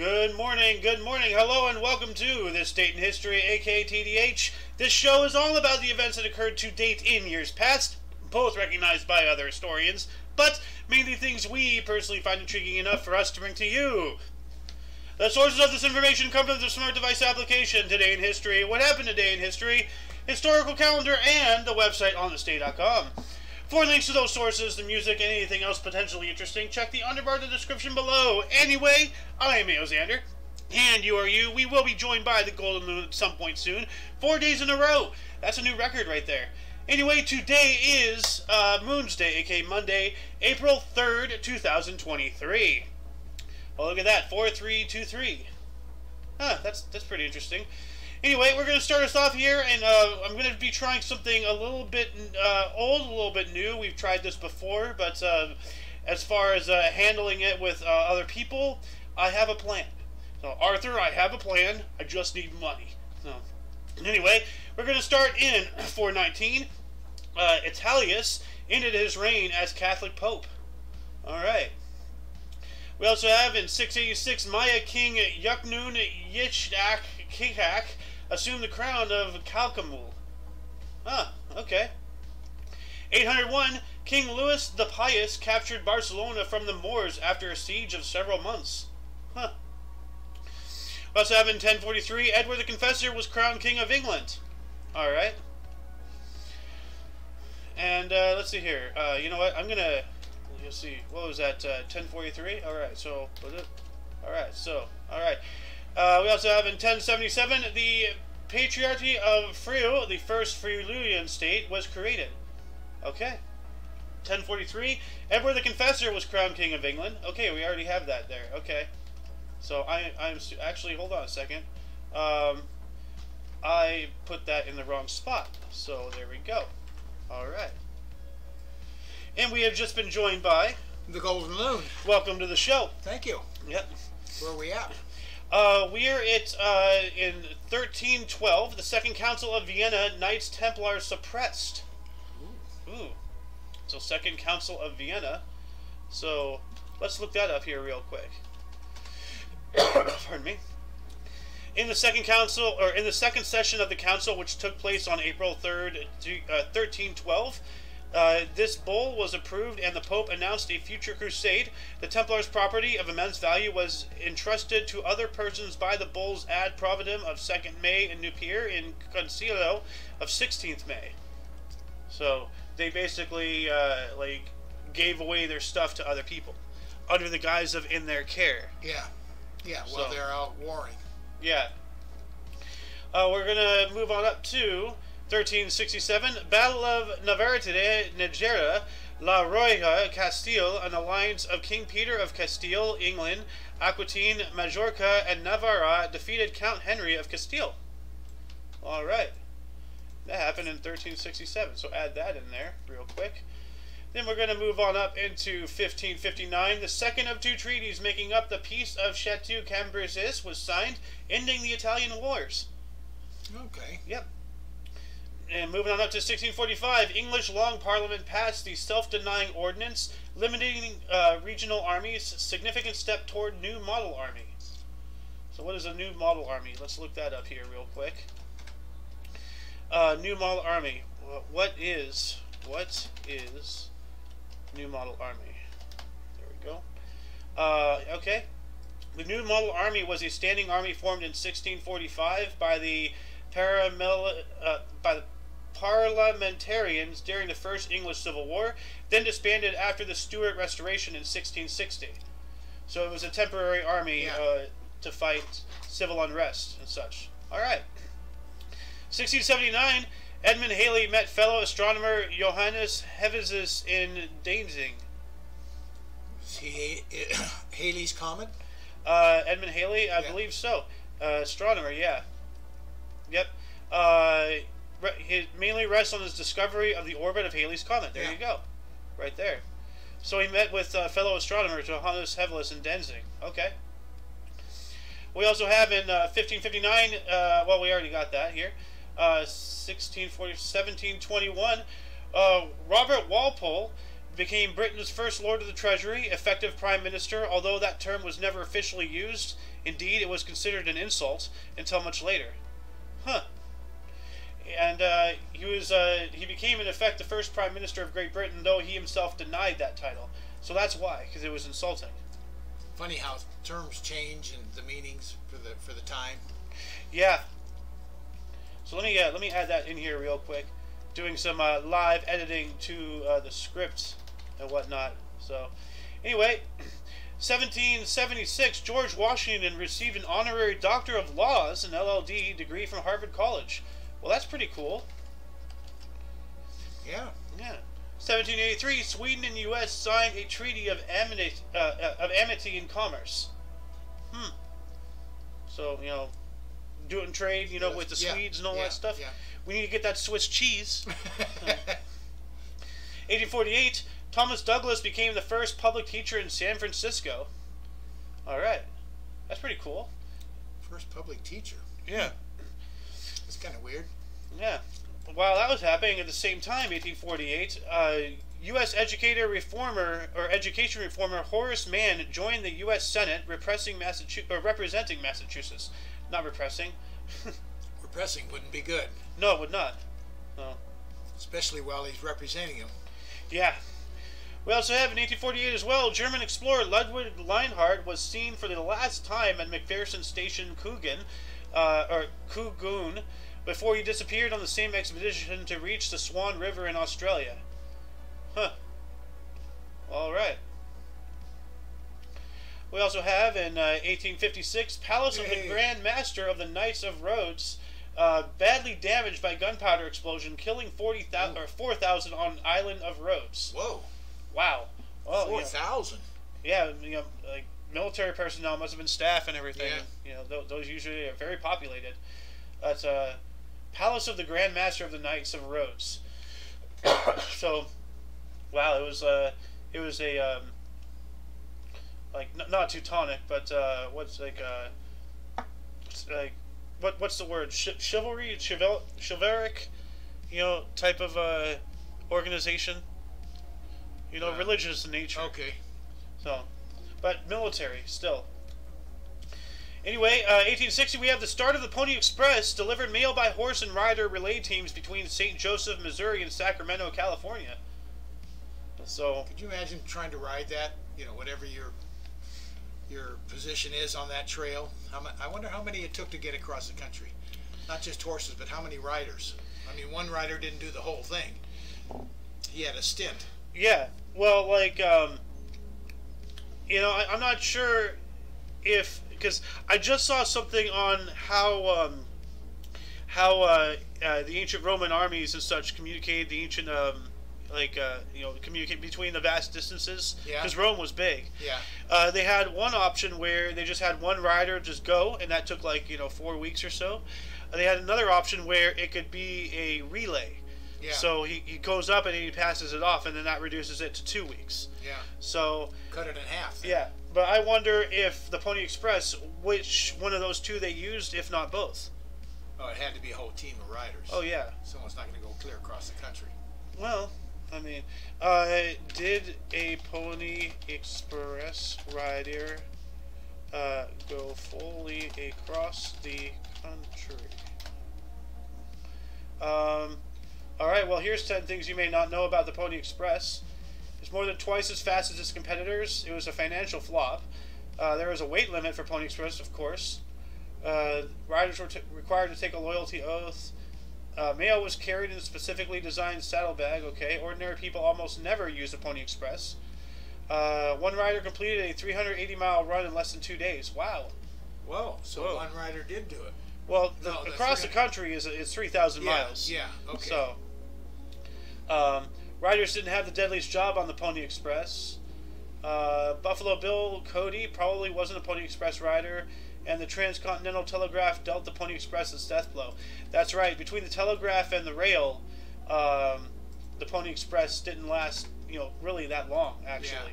Good morning, hello, and welcome to This Date in History, aka TDH. This show is all about the events that occurred to date in years past, both recognized by other historians, but mainly things we personally find intriguing enough for us to bring to you. The sources of this information come from the Smart Device application, Today in History, What Happened Today in History, Historical Calendar, and the website onthisday.com. For links to those sources, the music, and anything else potentially interesting, check the underbar of the description below. Anyway, I am Aoxander, and you are you. We will be joined by the Golden Moon at some point soon. 4 days in a row. That's a new record right there. Anyway, today is Moon's Day, aka Monday, April 3rd, 2023. Well, look at that, 4323. Huh, that's pretty interesting. Anyway, we're going to start us off here, and I'm going to be trying something a little bit old, a little bit new. We've tried this before, but as far as handling it with other people, I have a plan. So, Arthur, I have a plan. I just need money. So, anyway, we're going to start in 419. Italius ended his reign as Catholic Pope. All right. We also have in 686, Maya King Yucnun Yitzhak Kikak assumed the crown of Calcamul. Ah, okay. 801, King Louis the Pious captured Barcelona from the Moors after a siege of several months. Huh. We also have in 1043, Edward the Confessor was crowned King of England. Alright. And, let's see here. You know what? I'm gonna... Let's see. What was that? 1043? Alright, so... Was it? Alright, so... Alright. We also have in 1077, the Patriarchy of Friuli, the first Friulian state, was created. Okay. 1043, Edward the Confessor was crowned King of England. Okay, we already have that there. Okay. So I'm actually, hold on a second. I put that in the wrong spot. So there we go. All right. And we have just been joined by... The Golden Moon. Welcome to the show. Thank you. Yep. Where are we at? We're at, in 1312, the Second Council of Vienna, Knights Templar suppressed. Ooh. Ooh. So, Second Council of Vienna. So, let's look that up here real quick. Pardon me. In the Second Council, or in the second session of the Council, which took place on April 3rd, 1312, this bull was approved, and the Pope announced a future crusade. The Templars' property of immense value was entrusted to other persons by the bulls ad providem of 2nd May in Nupier in Concilio of 16th May. So they basically like gave away their stuff to other people under the guise of in their care. Yeah, yeah. Well, so, they're out warring. Yeah. We're gonna move on up to 1367, Battle of Navarrete, Najera, La Rioja, Castile, an alliance of King Peter of Castile, England, Aquitaine, Majorca, and Navarra defeated Count Henry of Castile. All right. That happened in 1367, so add that in there real quick. Then we're going to move on up into 1559. The second of two treaties making up the Peace of Chateau Cambrésis was signed, ending the Italian Wars. Okay. Yep. And moving on up to 1645, English Long Parliament passed the Self-Denying Ordinance, limiting regional armies, significant step toward new model army. So what is a new model army? Let's look that up here real quick. New model army. What is new model army? There we go. Okay. The new model army was a standing army formed in 1645 by the parliamentarians during the First English Civil War, then disbanded after the Stuart Restoration in 1660. So it was a temporary army to fight civil unrest and such. All right. 1679, Edmund Halley met fellow astronomer Johannes Hevesius in Danzig. Halley's Comet? Edmund Halley, I believe so. Astronomer, yeah. Yep. It mainly rests on his discovery of the orbit of Halley's Comet. There you go. Right there. So he met with fellow astronomer Johannes Hevesius in Danzig. Okay. We also have in 1559, well, we already got that here, 1721, Robert Walpole became Britain's first Lord of the Treasury, effective Prime Minister, although that term was never officially used. Indeed, it was considered an insult until much later. Huh. And he became, in effect, the first Prime Minister of Great Britain, though he himself denied that title. So that's why, because it was insulting. Funny how terms change and the meanings for the time. Yeah. So let me add that in here real quick. Doing some live editing to the scripts and whatnot. So, anyway, 1776, George Washington received an honorary Doctor of Laws, an LLD degree from Harvard College. Well, that's pretty cool. Yeah. Yeah. 1783, Sweden and U.S. signed a treaty of amity and commerce. Hmm. So, you know, doing trade, you know, with the Swedes and all that stuff. Yeah. We need to get that Swiss cheese. 1848, Thomas Douglas became the first public teacher in San Francisco. All right. That's pretty cool. First public teacher. Yeah. That's kind of weird. Yeah. While that was happening at the same time, 1848, U.S. education reformer Horace Mann joined the U.S. Senate representing Massachusetts. Not repressing. Repressing wouldn't be good. No, it would not. No. Especially while he's representing him. Yeah. We also have in 1848 as well, German explorer Ludwig Reinhard was seen for the last time at McPherson Station, Kugun, before he disappeared on the same expedition to reach the Swan River in Australia. Huh. All right. We also have in 1856, Palace of the Grand Master of the Knights of Rhodes, badly damaged by gunpowder explosion, killing 4,000 on island of Rhodes. Whoa! Wow! Oh, 4,000. Yeah, you know, like military personnel must have been staff and everything. Yeah. You know, those usually are very populated. That's Palace of the Grand Master of the Knights of Rhodes. So, wow! It was a like not Teutonic, but what's the word? Chivalry, chivalric, you know, type of organization. You know, religious in nature. Okay. So, but military still. Anyway, 1860, we have the start of the Pony Express, delivered mail by horse and rider relay teams between St. Joseph, Missouri, and Sacramento, California. So, could you imagine trying to ride that? You know, whatever your position is on that trail. I wonder how many it took to get across the country. Not just horses, but how many riders? I mean, one rider didn't do the whole thing. He had a stint. Yeah. Well, like, you know, I'm not sure if, because I just saw something on how the ancient Roman armies and such communicated the ancient, you know, communicate between the vast distances. Yeah. Because Rome was big. Yeah. They had one option where they just had one rider just go, and that took like, you know, 4 weeks or so. They had another option where it could be a relay. Yeah. So he goes up and he passes it off, and then that reduces it to 2 weeks. Yeah. So cut it in half. Then. Yeah. But I wonder if the Pony Express, which one of those two they used, if not both. Oh, it had to be a whole team of riders. Oh yeah. Someone's not going to go clear across the country. Well. I mean, did a Pony Express rider go fully across the country? All right, well, here's 10 things you may not know about the Pony Express. It's more than twice as fast as its competitors. It was a financial flop. There was a weight limit for Pony Express, of course. Riders were required to take a loyalty oath. Mail was carried in a specifically designed saddlebag. Okay, ordinary people almost never use the Pony Express. One rider completed a 380-mile run in less than 2 days. Wow. Whoa. So one rider did do it. Well, across the country is 3,000 miles. Yeah. Okay. So, riders didn't have the deadliest job on the Pony Express. Buffalo Bill Cody probably wasn't a Pony Express rider. And the Transcontinental Telegraph dealt the Pony Express its death blow. That's right. Between the telegraph and the rail, the Pony Express didn't last, you know, really that long, actually.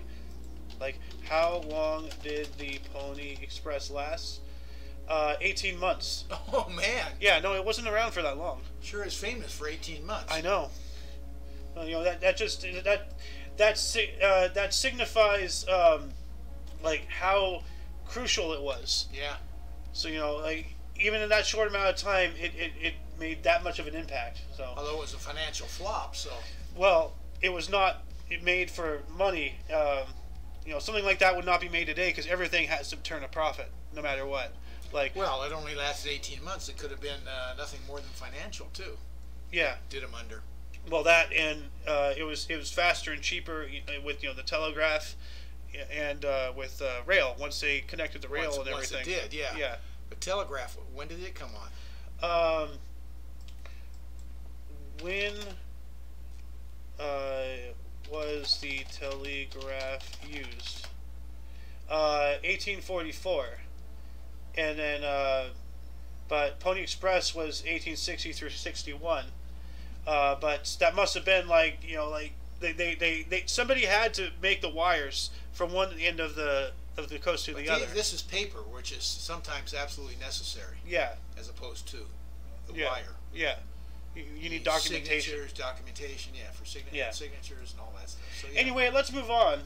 Yeah. Like, how long did the Pony Express last? 18 months. Oh, man. Yeah, no, it wasn't around for that long. Sure is famous for 18 months. I know. You know, that just... that signifies like how crucial it was. Yeah. So you know, like even in that short amount of time, it made that much of an impact. So although it was a financial flop, so well, it was not. It made for money. You know, something like that would not be made today because everything has to turn a profit, no matter what. Like well, it only lasted 18 months. It could have been nothing more than financial too. Yeah. Did him under. Well, that and it was faster and cheaper with the telegraph and with rail. Once they connected the rail and everything. Once it did, yeah. Yeah. But telegraph, when did it come on? When was the telegraph used? 1844, and then but Pony Express was 1860 through 61. But that must have been like somebody had to make the wires from one end of the coast to the other. This is paper, which is sometimes absolutely necessary. Yeah. As opposed to the wire. Yeah. You need documentation. Signatures, documentation, yeah, for signatures and all that stuff. So, yeah. Anyway, let's move on.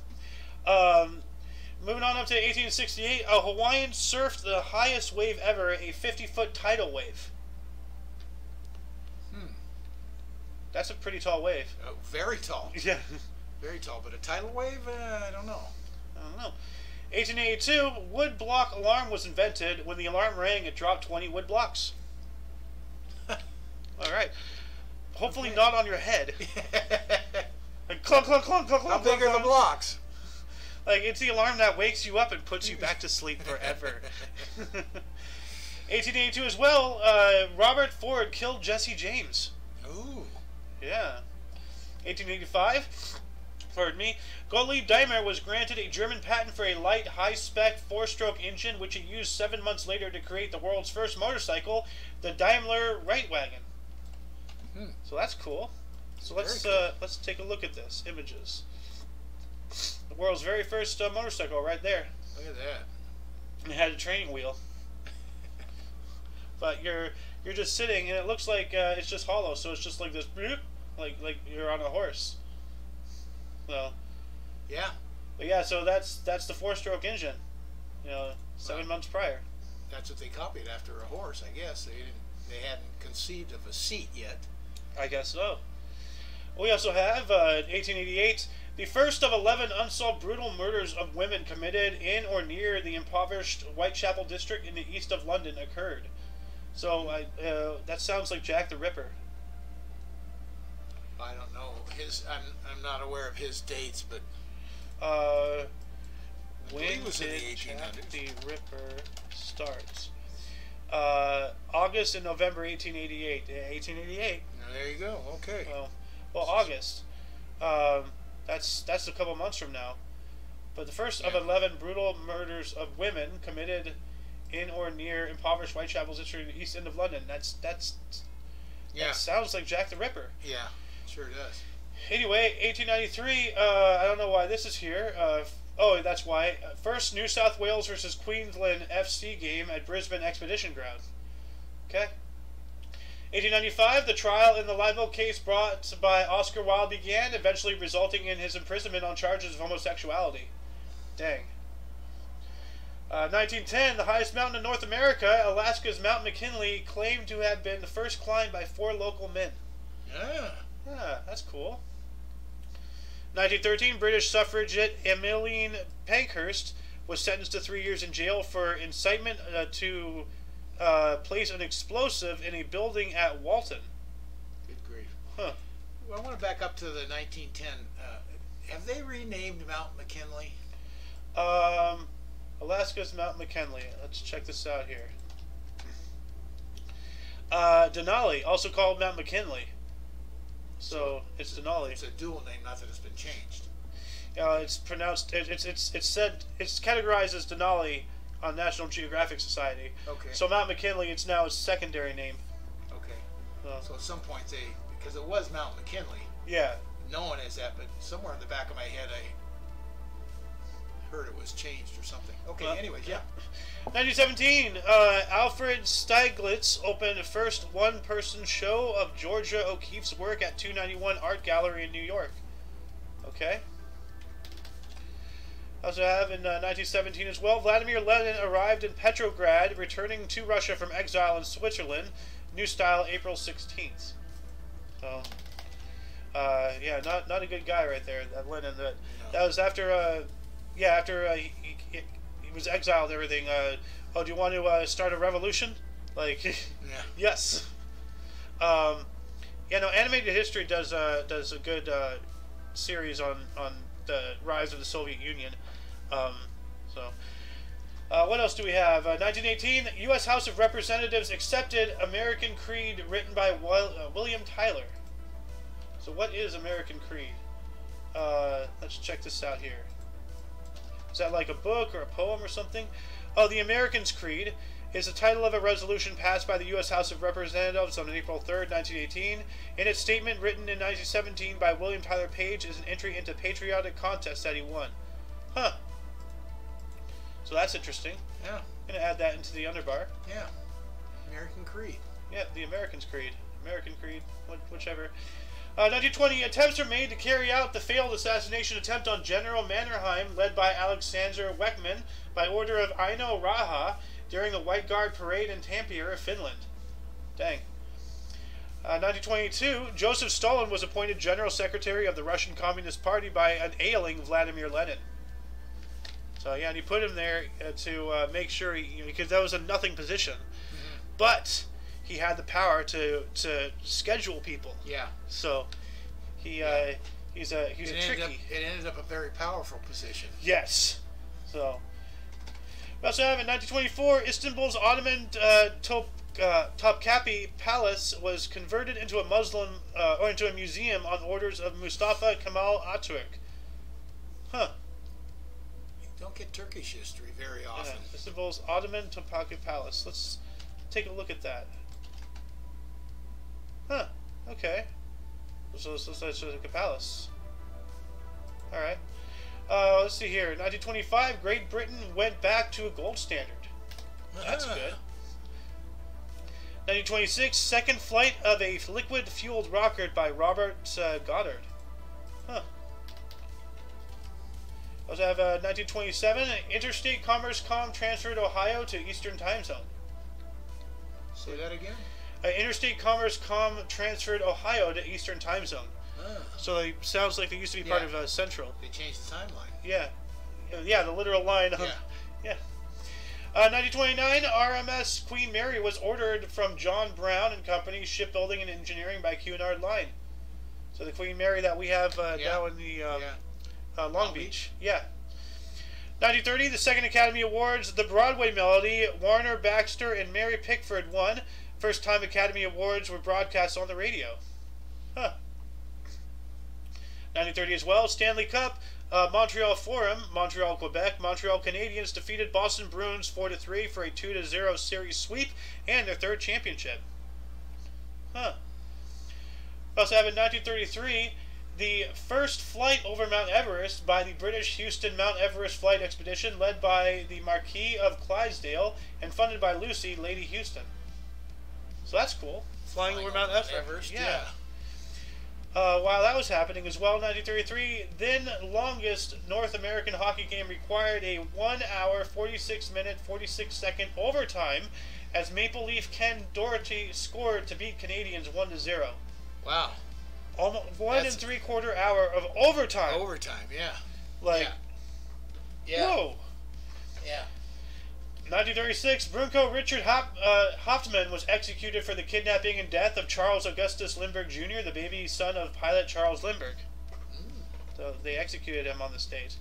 Moving on up to 1868, a Hawaiian surfed the highest wave ever, a 50-foot tidal wave. Hmm. That's a pretty tall wave. Oh, very tall. Yeah. Very tall, but a tidal wave? I don't know. I don't know. 1882, wood block alarm was invented. When the alarm rang, it dropped 20 wood blocks. All right. Hopefully not on your head. Like clunk, clunk, clunk, clunk, clunk. How big are the blocks? Like it's the alarm that wakes you up and puts you back to sleep forever. 1882 as well. Robert Ford killed Jesse James. Ooh. Yeah. 1885. Pardon me. Gottlieb Daimler was granted a German patent for a light, high-spec four-stroke engine, which he used 7 months later to create the world's first motorcycle, the Daimler Reitwagen. Hmm. So that's cool. So let's take a look at this images. The world's very first motorcycle, right there. Look at that. And it had a training wheel. But you're just sitting, and it looks like it's just hollow. So it's just like this, like you're on a horse. So, yeah, but yeah. So that's the four-stroke engine, seven months prior. That's what they copied after a horse, I guess. They hadn't conceived of a seat yet. I guess so. We also have 1888, the first of 11 unsolved brutal murders of women committed in or near the impoverished Whitechapel district in the east of London occurred. So that sounds like Jack the Ripper. I don't know his. I'm not aware of his dates, but when was it? Jack the Ripper starts August and November 1888. 1888. There you go. Okay. Well, August. That's a couple months from now. But the first of 11 brutal murders of women committed in or near impoverished Whitechapel district in the east end of London. That sounds like Jack the Ripper. Yeah. Sure does. Anyway, 1893, I don't know why this is here. Oh, that's why. First New South Wales versus Queensland FC game at Brisbane Expedition Ground. Okay. 1895, the trial in the libel case brought by Oscar Wilde began, eventually resulting in his imprisonment on charges of homosexuality. Dang. 1910, the highest mountain in North America, Alaska's Mount McKinley, claimed to have been the first climbed by 4 local men. Yeah. Yeah, that's cool. 1913, British suffragette Emmeline Pankhurst was sentenced to 3 years in jail for incitement to place an explosive in a building at Walton. Good grief. Huh. Well, I want to back up to the 1910. Have they renamed Mount McKinley? Alaska's Mount McKinley. Let's check this out here. Denali, also called Mount McKinley. So it's Denali. It's a dual name, not that it's been changed. It's pronounced. It's said. It's categorized as Denali on National Geographic Society. Okay. So Mount McKinley, it's now its secondary name. Okay. So at some point because it was Mount McKinley. Yeah. Known as that, but somewhere in the back of my head, I heard it was changed or something. Okay. Anyways, yeah. 1917, Alfred Stieglitz opened the first one-person show of Georgia O'Keeffe's work at 291 Art Gallery in New York. Okay. I also have in 1917 as well, Vladimir Lenin arrived in Petrograd, returning to Russia from exile in Switzerland, New Style, April 16th. So, yeah, not a good guy right there, that Lenin. That, no. That was after, yeah, after he was exiled and everything. Oh, do you want to start a revolution? Like, yeah. Yes. Yeah, no, Animated History does a good series on the rise of the Soviet Union. So, what else do we have? 1918, U.S. House of Representatives accepted American Creed written by William Tyler. So what is American Creed? Let's check this out here. Is that like a book or a poem or something? Oh, the Americans' Creed is the title of a resolution passed by the U.S. House of Representatives on April 3rd, 1918. In its statement written in 1917 by William Tyler Page is an entry into patriotic contest that he won. Huh. So that's interesting. Yeah. I'm going to add that into the underbar. Yeah. American Creed. Yeah, the Americans' Creed. American Creed, whichever. 1920, attempts are made to carry out the failed assassination attempt on General Mannerheim, led by Alexander Weckman, by order of Aino Raha, during the White Guard Parade in Tampere, Finland. Dang. 1922, Joseph Stalin was appointed General Secretary of the Russian Communist Party by an ailing Vladimir Lenin. So, yeah, and he put him there to make sure, because that was a nothing position. Mm-hmm. But he had the power to schedule people. Yeah. So he it ended up a very powerful position. Yes. So we also have in 1924 Istanbul's Ottoman Topkapi Palace was converted into a Muslim or into a museum on orders of Mustafa Kemal Atatürk. Huh. You don't get Turkish history very often. Yeah. Istanbul's Ottoman Topkapi Palace. Let's take a look at that. Huh, okay. So it's like a palace. Alright. Let's see here. 1925, Great Britain went back to a gold standard. That's good. 1926, second flight of a liquid-fueled rocket by Robert Goddard. Huh. I also have 1927, Interstate Commerce.com transferred Ohio to Eastern Time Zone. Say that again? Interstate Commerce.com transferred Ohio to Eastern Time Zone. Oh. So it sounds like they used to be part of Central. They changed the timeline. Yeah. Yeah, the literal line. Yeah. Yeah. 1929, RMS Queen Mary was ordered from John Brown and Company Shipbuilding and Engineering by Cunard Line. So the Queen Mary that we have now in the Long Beach. Yeah. 1930, the second Academy Awards, the Broadway Melody, Warner Baxter and Mary Pickford won. First time Academy Awards were broadcast on the radio. Huh. 1930 as well, Stanley Cup, Montreal Forum, Montreal, Quebec. Montreal Canadiens defeated Boston Bruins 4-3 for a 2-0 series sweep and their third championship. Huh. Also have in 1933, the first flight over Mount Everest by the British Houston Mount Everest Flight Expedition, led by the Marquis of Clydesdale and funded by Lucy, Lady Houston. So that's cool. Flying over Mount Everest. Yeah. While that was happening as well, 1933, then longest North American hockey game required a 1 hour, 46 minute, 46 second overtime as Maple Leaf Ken Doherty scored to beat Canadians 1-0. Wow. Almost one and three-quarter hours of overtime. Overtime, yeah. Like, yeah. Whoa. Yeah. 1936, Brunko Richard Hauptmann was executed for the kidnapping and death of Charles Augustus Lindbergh Jr., the baby son of pilot Charles Lindbergh. So they executed him on this date.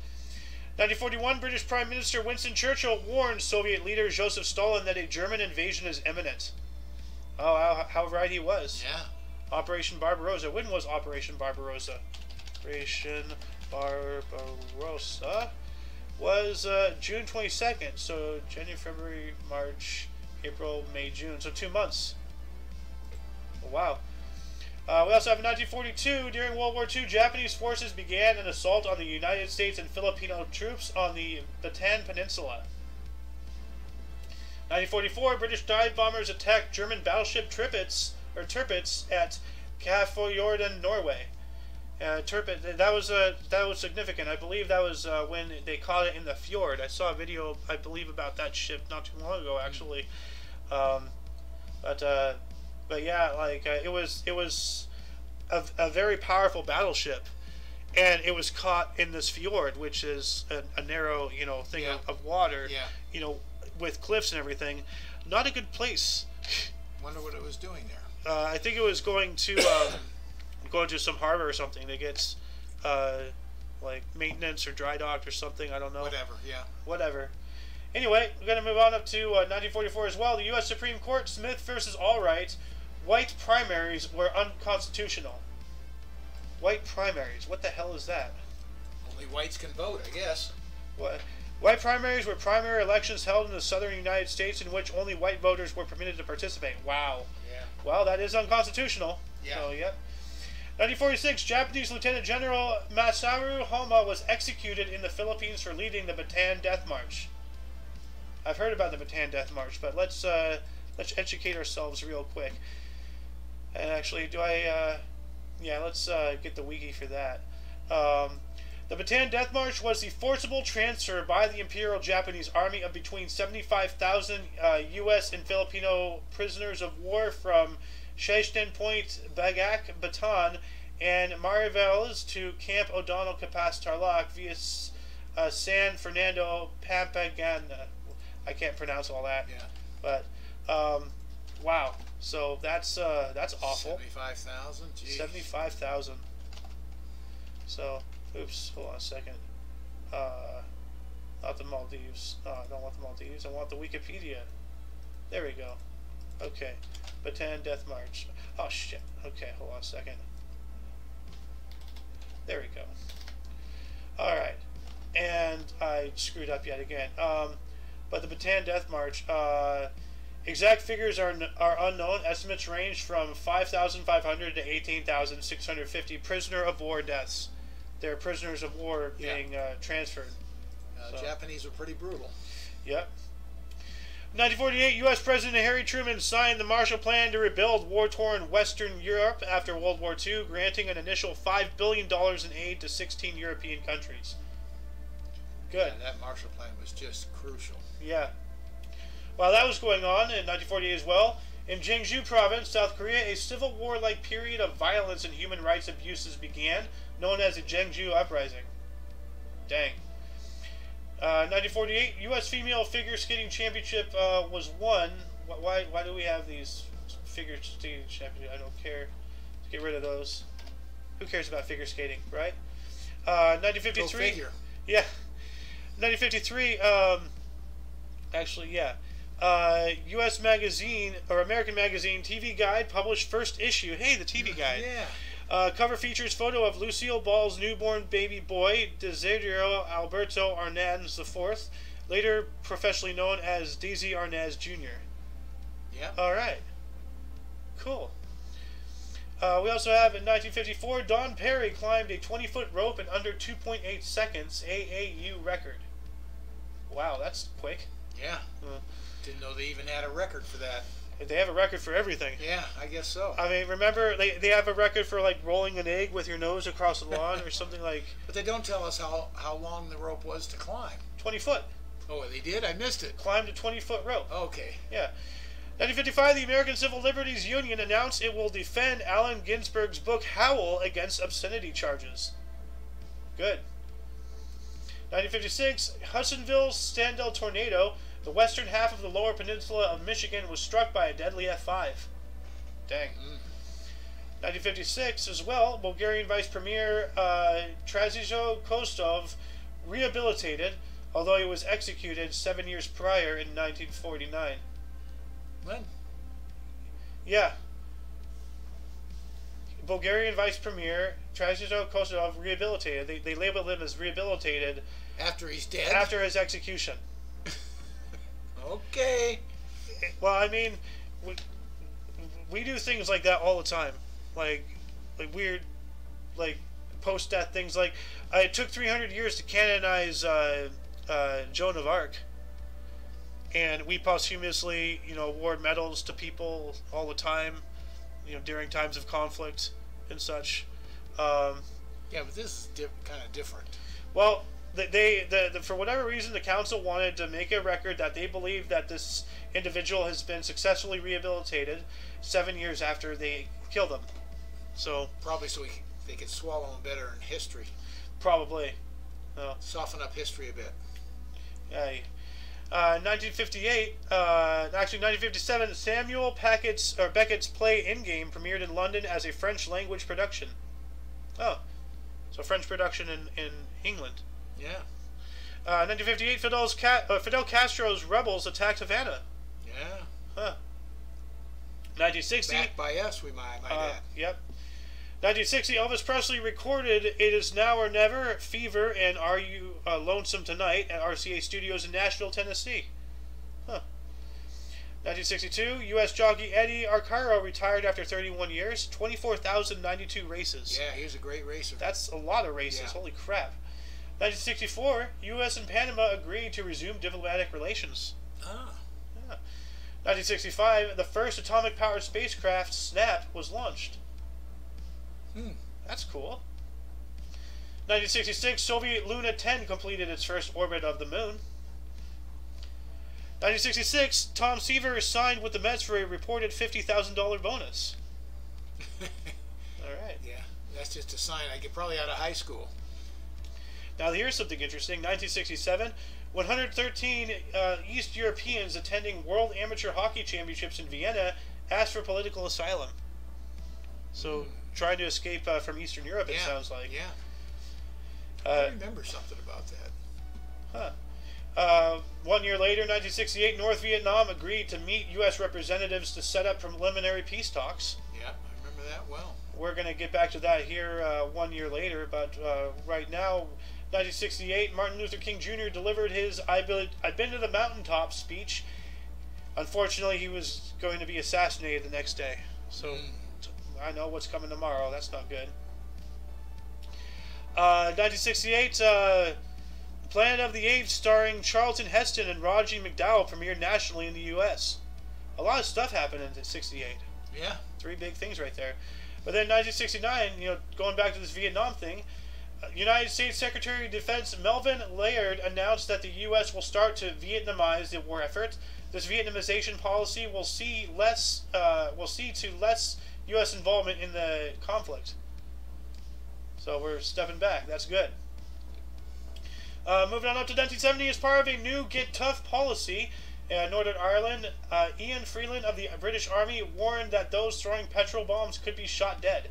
1941, British Prime Minister Winston Churchill warned Soviet leader Joseph Stalin that a German invasion is imminent. Oh, how right he was. Yeah. Operation Barbarossa. When was Operation Barbarossa? Operation Barbarossa was June 22nd, so January, February, March, April, May, June, so 2 months. Wow. We also have in 1942, during World War II, Japanese forces began an assault on the United States and Filipino troops on the Bataan Peninsula. 1944, British dive bombers attacked German battleship Tirpitz at Kafjorden, Norway. Turpin, that was significant. I believe that was when they caught it in the fjord. I saw a video, I believe, about that ship not too long ago, actually. But yeah, like it was a very powerful battleship, and it was caught in this fjord, which is a narrow, you know, thing of water, you know, with cliffs and everything. Not a good place. Wonder what it was doing there. I think it was going to. Go to some harbor or something that gets like maintenance or dry docked or something. I don't know. Whatever, yeah. Whatever. Anyway, we're going to move on up to 1944 as well. The U.S. Supreme Court, Smith versus Allwright. White primaries were unconstitutional. White primaries. What the hell is that? Only whites can vote, I guess. What? White primaries were primary elections held in the southern United States in which only white voters were permitted to participate. Wow. Yeah. Well, that is unconstitutional. Yeah. So, yep. 1946, Japanese Lieutenant General Masaru Homma was executed in the Philippines for leading the Bataan Death March. I've heard about the Bataan Death March, but let's educate ourselves real quick. And actually, do I? Yeah, let's get the wiki for that. The Bataan Death March was the forcible transfer by the Imperial Japanese Army of between 75,000 U.S. and Filipino prisoners of war from Shaysten Point, Bagak, Bataan, and Mariveles to Camp O'Donnell, Capas Tarlac via San Fernando, Pampanga. I can't pronounce all that. Yeah. But wow. So that's awful. 75,000. 75,000. So oops. Hold on a second. Not the Maldives. No, I don't want the Maldives. I want the Wikipedia. There we go. Okay, Bataan Death March. Oh shit. Okay, hold on a second. There we go. All right, and I screwed up yet again. But the Bataan Death March. Exact figures are unknown. Estimates range from 5,500 to 18,650 prisoner of war deaths. They're prisoners of war being transferred. So. Japanese are pretty brutal. Yep. 1948, U.S. President Harry Truman signed the Marshall Plan to rebuild war-torn Western Europe after World War II, granting an initial $5 billion in aid to 16 European countries. Good. Yeah, that Marshall Plan was just crucial. Yeah. While that was going on in 1948 as well, in Jeongju Province, South Korea, a civil war-like period of violence and human rights abuses began, known as the Jeongju Uprising. Dang. 1948, U.S. Female Figure Skating Championship was won. Why do we have these figure skating championships? I don't care. Let's get rid of those. Who cares about figure skating, right? 1953. Go figure. Yeah. 1953. Actually, yeah. U.S. magazine or American magazine TV Guide published first issue. Hey, the TV Guide. Yeah. Cover features photo of Lucille Ball's newborn baby boy, Desiderio Alberto Arnaz IV, later professionally known as Desi Arnaz Jr. Yeah. All right. Cool. We also have in 1954, Don Perry climbed a 20-foot rope in under 2.8 seconds, AAU record. Wow, that's quick. Yeah. Didn't know they even had a record for that. They have a record for everything. Yeah, I guess so. I mean, remember, they have a record for, like, rolling an egg with your nose across the lawn or something like... But they don't tell us how long the rope was to climb. 20 foot. Oh, they did? I missed it. Climbed a 20-foot rope. Okay. Yeah. 1955, the American Civil Liberties Union announced it will defend Allen Ginsberg's book Howl against obscenity charges. Good. 1956, Hudsonville Stendal tornado... The western half of the lower peninsula of Michigan was struck by a deadly F5. Dang. 1956 as well, Bulgarian Vice Premier Trazizo Kostov rehabilitated, although he was executed 7 years prior in 1949. When? Yeah. Bulgarian Vice Premier Trazizo Kostov rehabilitated. They labeled him as rehabilitated. After he's dead? After his execution. Okay. Well, I mean, we do things like that all the time, like weird, like post-death things. Like it took 300 years to canonize Joan of Arc, and we posthumously, you know, award medals to people all the time, you know, during times of conflict and such. Yeah, but this is kind of different. Well, they for whatever reason, the council wanted to make a record that they believe that this individual has been successfully rehabilitated 7 years after they killed him. So probably so they could swallow him better in history. Probably. Soften up history a bit. Yeah. 1958, actually 1957, Samuel Beckett's play *Endgame* premiered in London as a French-language production. Oh, so French production in England. Yeah. 1958, Fidel Castro's rebels attacked Havana. Yeah. Huh. 1960. Backed by us, we might add. Yep. 1960, Elvis Presley recorded "It Is Now or Never," "Fever," and "Are You Lonesome Tonight" at RCA Studios in Nashville, Tennessee. Huh. 1962, U.S. jockey Eddie Arcaro retired after 31 years, 24,092 races. Yeah, he was a great racer. That's a lot of races. Yeah. Holy crap. 1964, U.S. and Panama agreed to resume diplomatic relations. Ah. Yeah. 1965, the first atomic-powered spacecraft, SNAP, was launched. Hmm, that's cool. 1966, Soviet Luna 10 completed its first orbit of the moon. 1966, Tom Seaver signed with the Mets for a reported $50,000 bonus. All right. Yeah, that's just a sign. I get probably out of high school. Now here's something interesting. 1967, 113 East Europeans attending World Amateur Hockey Championships in Vienna asked for political asylum. So. Mm. Trying to escape from Eastern Europe, it sounds like. Yeah. I remember something about that. Huh. 1 year later, 1968, North Vietnam agreed to meet U.S. representatives to set up preliminary peace talks. Yeah, I remember that well. We're going to get back to that here 1 year later, but right now, 1968, Martin Luther King Jr. delivered his "I've Been to the Mountaintop" speech. Unfortunately, he was going to be assassinated the next day. So... Mm. I know what's coming tomorrow. That's not good. 1968, Planet of the Apes starring Charlton Heston and Roddy McDowall premiered nationally in the U.S. A lot of stuff happened in 68. Yeah. Three big things right there. But then 1969, you know, going back to this Vietnam thing, United States Secretary of Defense Melvin Laird announced that the U.S. will start to Vietnamize the war effort. This Vietnamization policy will see less. Will see to less U.S. involvement in the conflict. So we're stepping back. That's good. Moving on up to 1970, as part of a new Get Tough policy in Northern Ireland, Ian Freeland of the British Army warned that those throwing petrol bombs could be shot dead.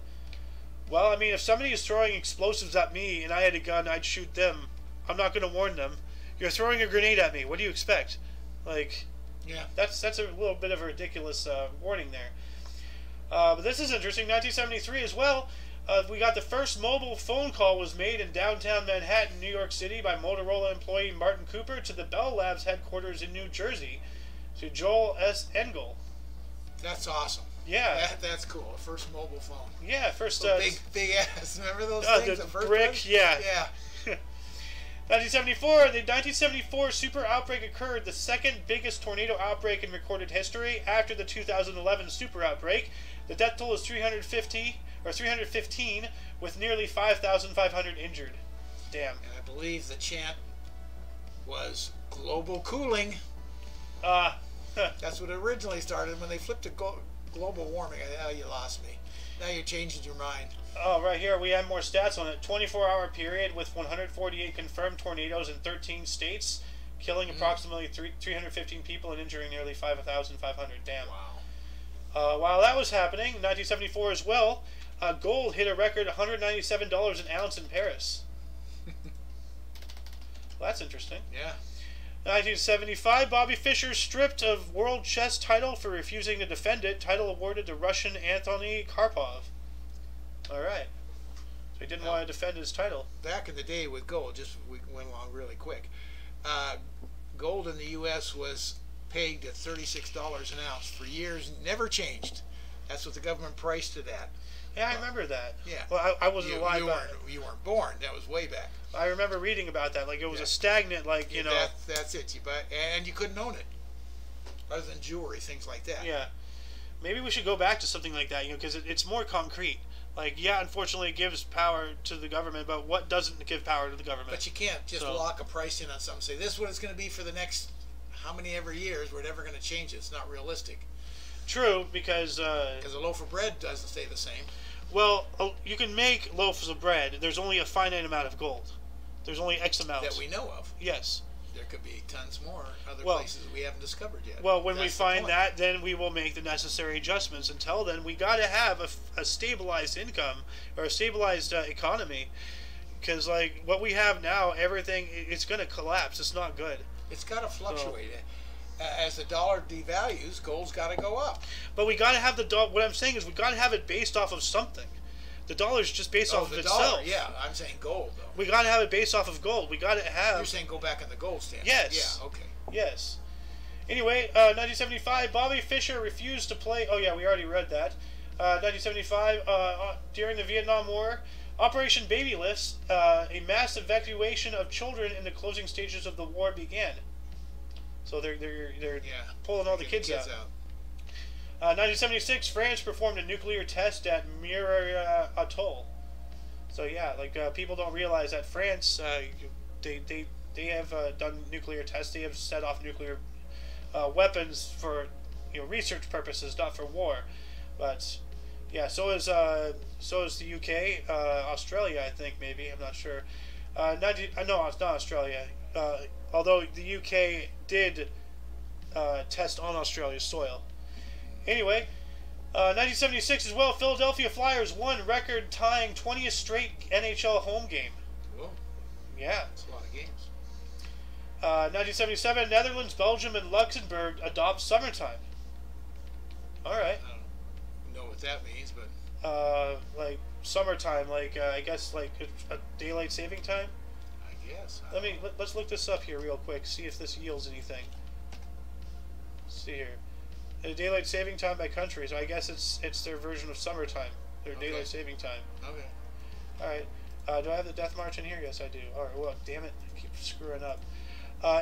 Well, I mean, if somebody is throwing explosives at me and I had a gun, I'd shoot them. I'm not going to warn them. You're throwing a grenade at me. What do you expect? Like, yeah, that's a little bit of a ridiculous warning there. But this is interesting. 1973 as well. We got the first mobile phone call was made in downtown Manhattan, New York City, by Motorola employee Martin Cooper to the Bell Labs headquarters in New Jersey, to Joel S. Engel. That's awesome. Yeah, that's cool. First mobile phone. Yeah, first big ass. Remember those things? The first brick. Ones? Yeah. Yeah. 1974. The 1974 super outbreak occurred, the second biggest tornado outbreak in recorded history, after the 2011 super outbreak. The death toll is 315, with nearly 5,500 injured. Damn. And I believe the chant was "global cooling." That's what originally started when they flipped to global warming. Oh, you lost me. Now you're changing your mind. Oh, right here. We have more stats on it. 24-hour period with 148 confirmed tornadoes in 13 states, killing approximately 315 people and injuring nearly 5,500. Damn. Wow. While that was happening, 1974 as well, gold hit a record $197 an ounce in Paris. Well, that's interesting. Yeah. 1975, Bobby Fischer stripped of world chess title for refusing to defend it. Title awarded to Russian Anthony Karpov. All right. So he didn't want to defend his title. Back in the day with gold, just we went along really quick, gold in the U.S. was pegged at $36 an ounce for years, never changed. That's what the government priced it at. Yeah, I remember that. Yeah. Well, I wasn't alive. You weren't born. That was way back. I remember reading about that. Like, it was a stagnant, like, you know. That's it. You buy, and you couldn't own it, other than jewelry, things like that. Yeah. Maybe we should go back to something like that, you know, because it's more concrete. Like, yeah, unfortunately, it gives power to the government, but what doesn't give power to the government? But you can't just lock a price in on something and say, this is what it's going to be for the next how many ever years. We're never going to change it. It's not realistic. True, because a loaf of bread doesn't stay the same. Well, you can make loaves of bread. There's only a finite amount of gold. There's only X amount. That we know of. Yes. There could be tons more other places we haven't discovered yet. Well, when we find that, then we will make the necessary adjustments. Until then, we got to have a stabilized income or a stabilized economy, because like what we have now, everything it's going to collapse. It's not good. It's got to fluctuate. So, as the dollar devalues, gold's got to go up. But we got to have the dollar. What I'm saying is we got to have it based off of something. The dollar's just based off of itself. Yeah, I'm saying gold, though. We got to have it based off of gold. We got to have... You're saying go back on the gold standard. Yes. Yeah, okay. Yes. Anyway, 1975, Bobby Fischer refused to play... Oh, yeah, we already read that. 1975, during the Vietnam War, Operation Babyliss, a mass evacuation of children in the closing stages of the war began. So they're pulling all the kids out. 1976, France performed a nuclear test at Muir Atoll. So yeah, like people don't realize that France, they have done nuclear tests. They have set off nuclear weapons for research purposes, not for war. But yeah, so is the UK, Australia, I think maybe I'm not sure. No, it's not Australia. Although the UK did test on Australia's soil. Anyway, 1976 as well, Philadelphia Flyers won record-tying 20th straight NHL home game. Whoa. Yeah. That's a lot of games. 1977, Netherlands, Belgium, and Luxembourg adopt summertime. All right. I don't know what that means, but... like, summertime, like, I guess, like, a daylight saving time? I guess. Let's look this up here real quick, see if this yields anything. Let's see here. Daylight saving time by country, so I guess it's their version of summertime, their daylight saving time. Okay. All right. Do I have the death march in here? Yes, I do. All right. Well, damn it, I keep screwing up.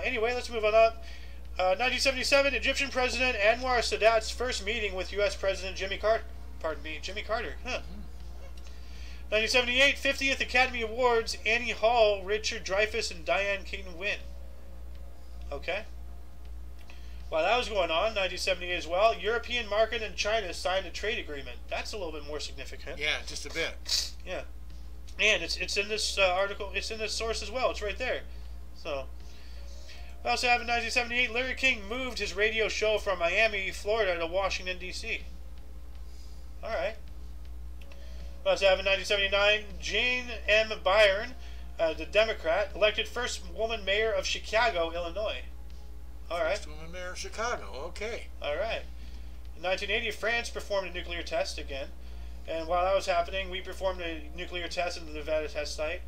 Anyway, let's move on up. 1977, Egyptian President Anwar Sadat's first meeting with U.S. President Jimmy Carter. Huh. 1978, 50th Academy Awards. Annie Hall, Richard Dreyfuss, and Diane Keaton win. Okay. While that was going on, 1978 as well, European market and China signed a trade agreement. That's a little bit more significant. Yeah, just a bit. Yeah, and it's in this article. It's in this source as well. It's right there. So, what else happened in 1978? Larry King moved his radio show from Miami, Florida, to Washington D.C. All right. What else happened in 1979? Jane M. Byron, the Democrat, elected first woman mayor of Chicago, Illinois. All right. First woman mayor of Chicago. Okay. All right. In 1980, France performed a nuclear test again, and while that was happening, we performed a nuclear test in the Nevada test site.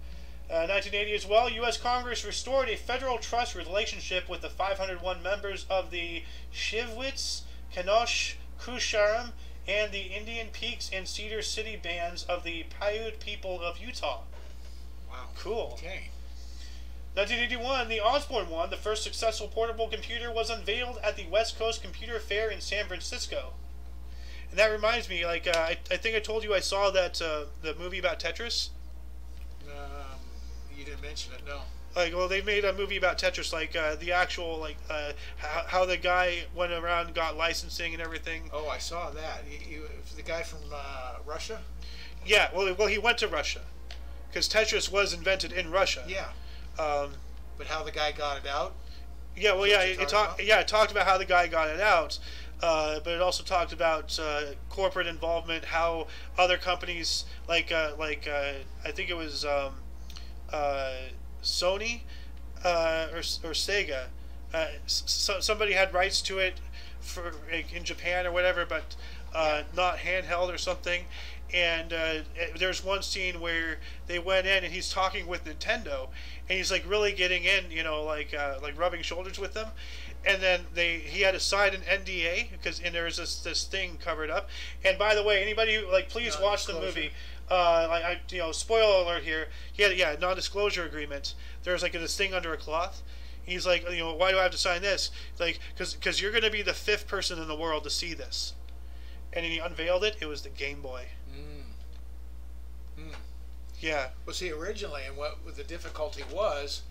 1980 as well, U.S. Congress restored a federal trust relationship with the 501 members of the Shivwitz, Kenosha, Kusharam, and the Indian Peaks and Cedar City bands of the Paiute people of Utah. Wow. Cool. Okay. 1981, the Osborne One, the first successful portable computer, was unveiled at the West Coast Computer Fair in San Francisco. And that reminds me, like, I think I told you I saw that the movie about Tetris. You didn't mention it, no. Like, well, they made a movie about Tetris, like the actual, like, how the guy went around and got licensing and everything. Oh, I saw that. The guy from Russia. Yeah, well, he went to Russia, because Tetris was invented in Russia. Yeah. But how the guy got it out? Yeah, well, yeah, it talked about how the guy got it out, but it also talked about corporate involvement, how other companies, like I think it was Sony or Sega, so somebody had rights to it for in Japan or whatever, but not handheld or something. And there's one scene where they went in, and he's talking with Nintendo, and he's like really getting in, like rubbing shoulders with them. And then he had to sign an NDA because there was this thing covered up. And by the way, anybody who, like, please watch the movie. Spoiler alert here. He had non-disclosure agreement. There was like this thing under a cloth. He's like, why do I have to sign this? It's like, because you're going to be the 5th person in the world to see this. And he unveiled it. It was the Game Boy. Mm. Yeah. Well, see, originally, and what the difficulty was,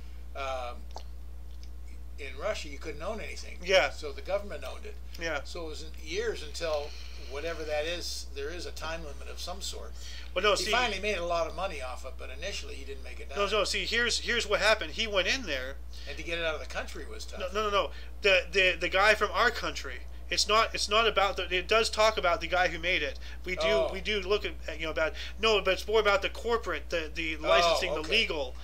in Russia, you couldn't own anything. Yeah. So the government owned it. Yeah. So it was years until whatever that is, there is a time limit of some sort. Well, no, he finally made a lot of money off it, but initially he didn't make it down. No, see, here's what happened. He went in there. And to get it out of the country was tough. No. The guy from our country. It's not about the. It does talk about the guy who made it. We do look at about no, but it's more about the corporate, the licensing, the legal,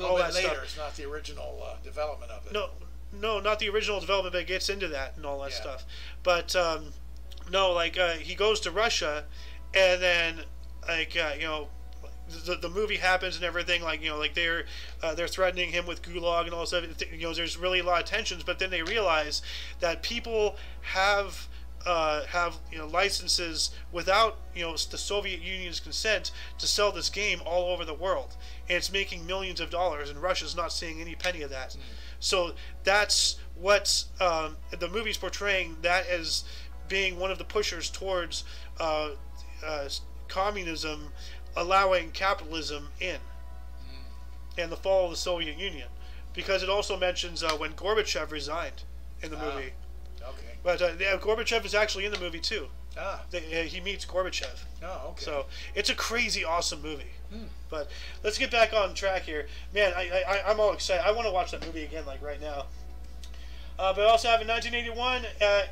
all that stuff. It's not the original development of it. No, not the original development, but it gets into that and all that stuff. But he goes to Russia, and then The movie happens and everything, they're threatening him with gulag and all stuff. There's really a lot of tensions, but then they realize that people have licenses without the Soviet Union's consent to sell this game all over the world, and it's making millions of dollars, and Russia's not seeing any penny of that. So that's what the movie's portraying that as being one of the pushers towards communism, allowing capitalism in, and the fall of the Soviet Union, because it also mentions when Gorbachev resigned in the movie. Okay. But Gorbachev is actually in the movie too. He meets Gorbachev. Okay. So it's a crazy awesome movie. But let's get back on track here, man. I'm all excited. I want to watch that movie again, right now. But also have in 1981,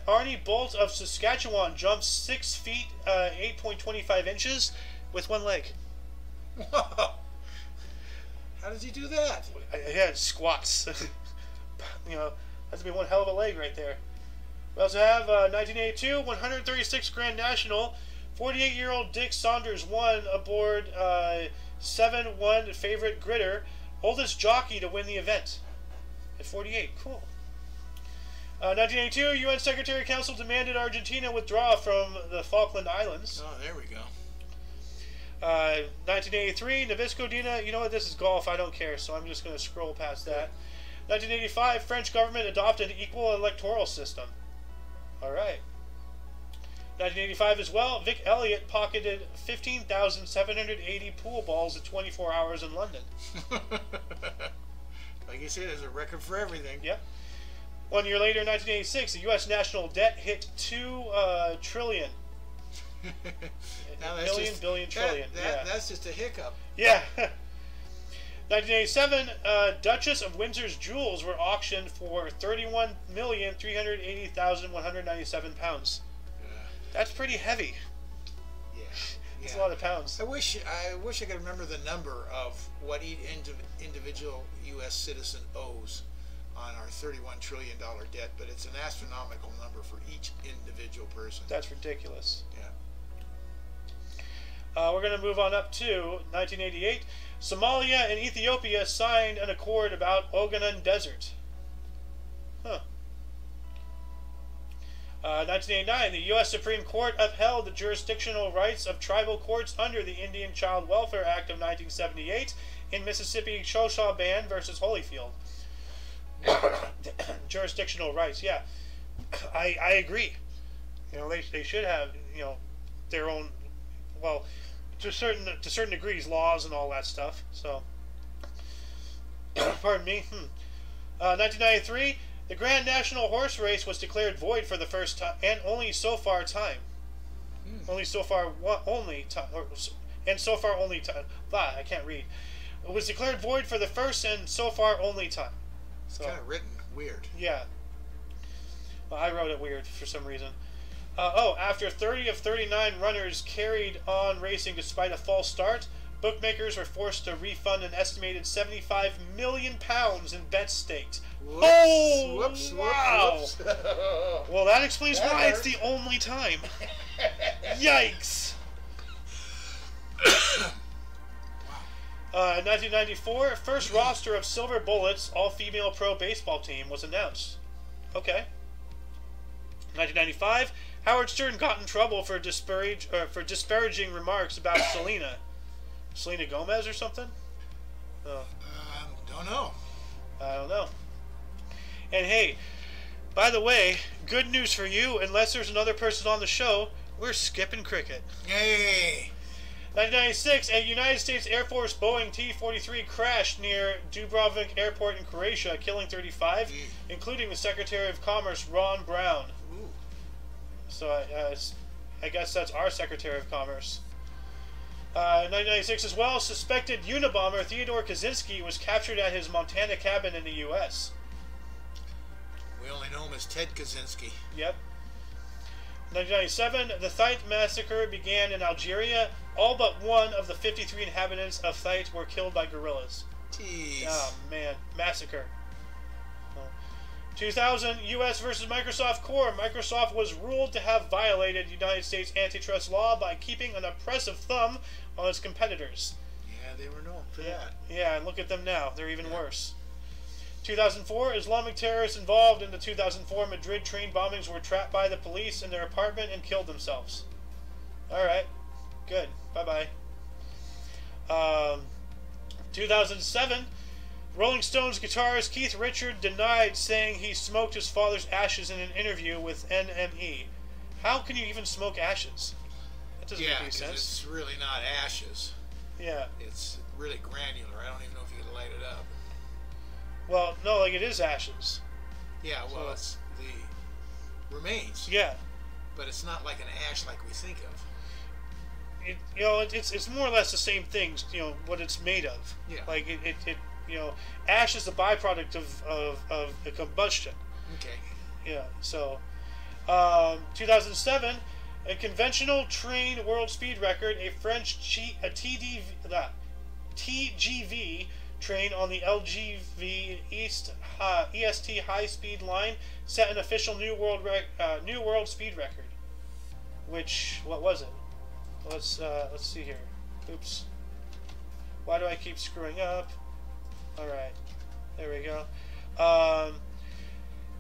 Arnie Bolt of Saskatchewan jumps 6 feet, 8.25 inches. With one leg. Whoa. How does he do that? He had squats. That's gonna be one hell of a leg right there. We also have 1982, 136 Grand National, 48-year-old Dick Saunders won aboard 7-1 favorite Gritter, oldest jockey to win the event at 48. Cool. 1982, UN Secretary Council demanded Argentina withdraw from the Falkland Islands. Oh, there we go. 1983, Nabisco Dina. You know what? This is golf. I don't care, so I'm just going to scroll past that. 1985, French government adopted equal electoral system. All right. 1985 as well, Vic Elliott pocketed 15,780 pool balls in 24 hours in London. Like you said, there's a record for everything. Yep. 1 year later, 1986, the U.S. national debt hit $2 trillion. Now that's billion, just, billion, trillion. That's just a hiccup. Yeah. 1987, Duchess of Windsor's jewels were auctioned for £31,380,197. That's pretty heavy. Yeah. It's a lot of pounds. I wish I could remember the number of what each individual U.S. citizen owes on our $31 trillion debt, but it's an astronomical number for each individual person. That's ridiculous. Yeah. We're going to move on up to 1988. Somalia and Ethiopia signed an accord about Ogaden Desert. 1989, the U.S. Supreme Court upheld the jurisdictional rights of tribal courts under the Indian Child Welfare Act of 1978 in Mississippi Choctaw Band versus Holyfield. Jurisdictional rights, yeah. I agree. They should have, their own, well, to certain degrees, laws and all that stuff. So, pardon me. 1993, the Grand National Horse Race was declared void for the first time and only so far time. Only so far only time, and so far only time. Blah, I can't read. It was declared void for the first and so far only time. It's kind of written weird. Yeah. Well, I wrote it weird for some reason. After 30 of 39 runners carried on racing despite a false start, bookmakers were forced to refund an estimated £75 million in bets staked. Whoops, oh, whoops, wow! Whoops, whoops. Well, that explains why it's the only time. Yikes! 1994, first roster of Silver Bullets all-female pro baseball team was announced. Okay. 1995, Howard Stern got in trouble for disparaging remarks about Selena Gomez or something. I don't know. And hey, by the way, good news for you. Unless there's another person on the show, we're skipping cricket. Yay! 1996, a United States Air Force Boeing T-43 crashed near Dubrovnik Airport in Croatia, killing 35, including the Secretary of Commerce, Ron Brown. Ooh. So I guess that's our Secretary of Commerce. 1996 as well, suspected Unabomber Theodore Kaczynski was captured at his Montana cabin in the U.S. We only know him as Ted Kaczynski. Yep. 1997, the Thyat massacre began in Algeria. All but one of the 53 inhabitants of Thyat were killed by guerrillas. Jeez. Oh, man. Massacre. 2000, U.S. versus Microsoft Corp. Microsoft was ruled to have violated United States antitrust law by keeping an oppressive thumb on its competitors. Yeah, they were known for that. Yeah, and look at them now. They're even worse. 2004, Islamic terrorists involved in the 2004 Madrid train bombings were trapped by the police in their apartment and killed themselves. All right. Good. Bye-bye. 2007... Rolling Stones guitarist Keith Richards denied saying he smoked his father's ashes in an interview with NME. How can you even smoke ashes? That doesn't make any sense. Yeah, it's really not ashes. Yeah. It's really granular. I don't even know if you can light it up. Well, no, like it is ashes. Yeah, well, so it's the remains. Yeah. But it's not like an ash like we think of. It, you know, it's more or less the same things, you know, what it's made of. Yeah. Like it you know, ash is a byproduct of the combustion. Okay. Yeah, so... 2007, a conventional train world speed record, a French TGV train on the LGV EST high-speed line set an official new world speed record. Which, what was it? Let's see here. Oops. Why do I keep screwing up? Alright, there we go.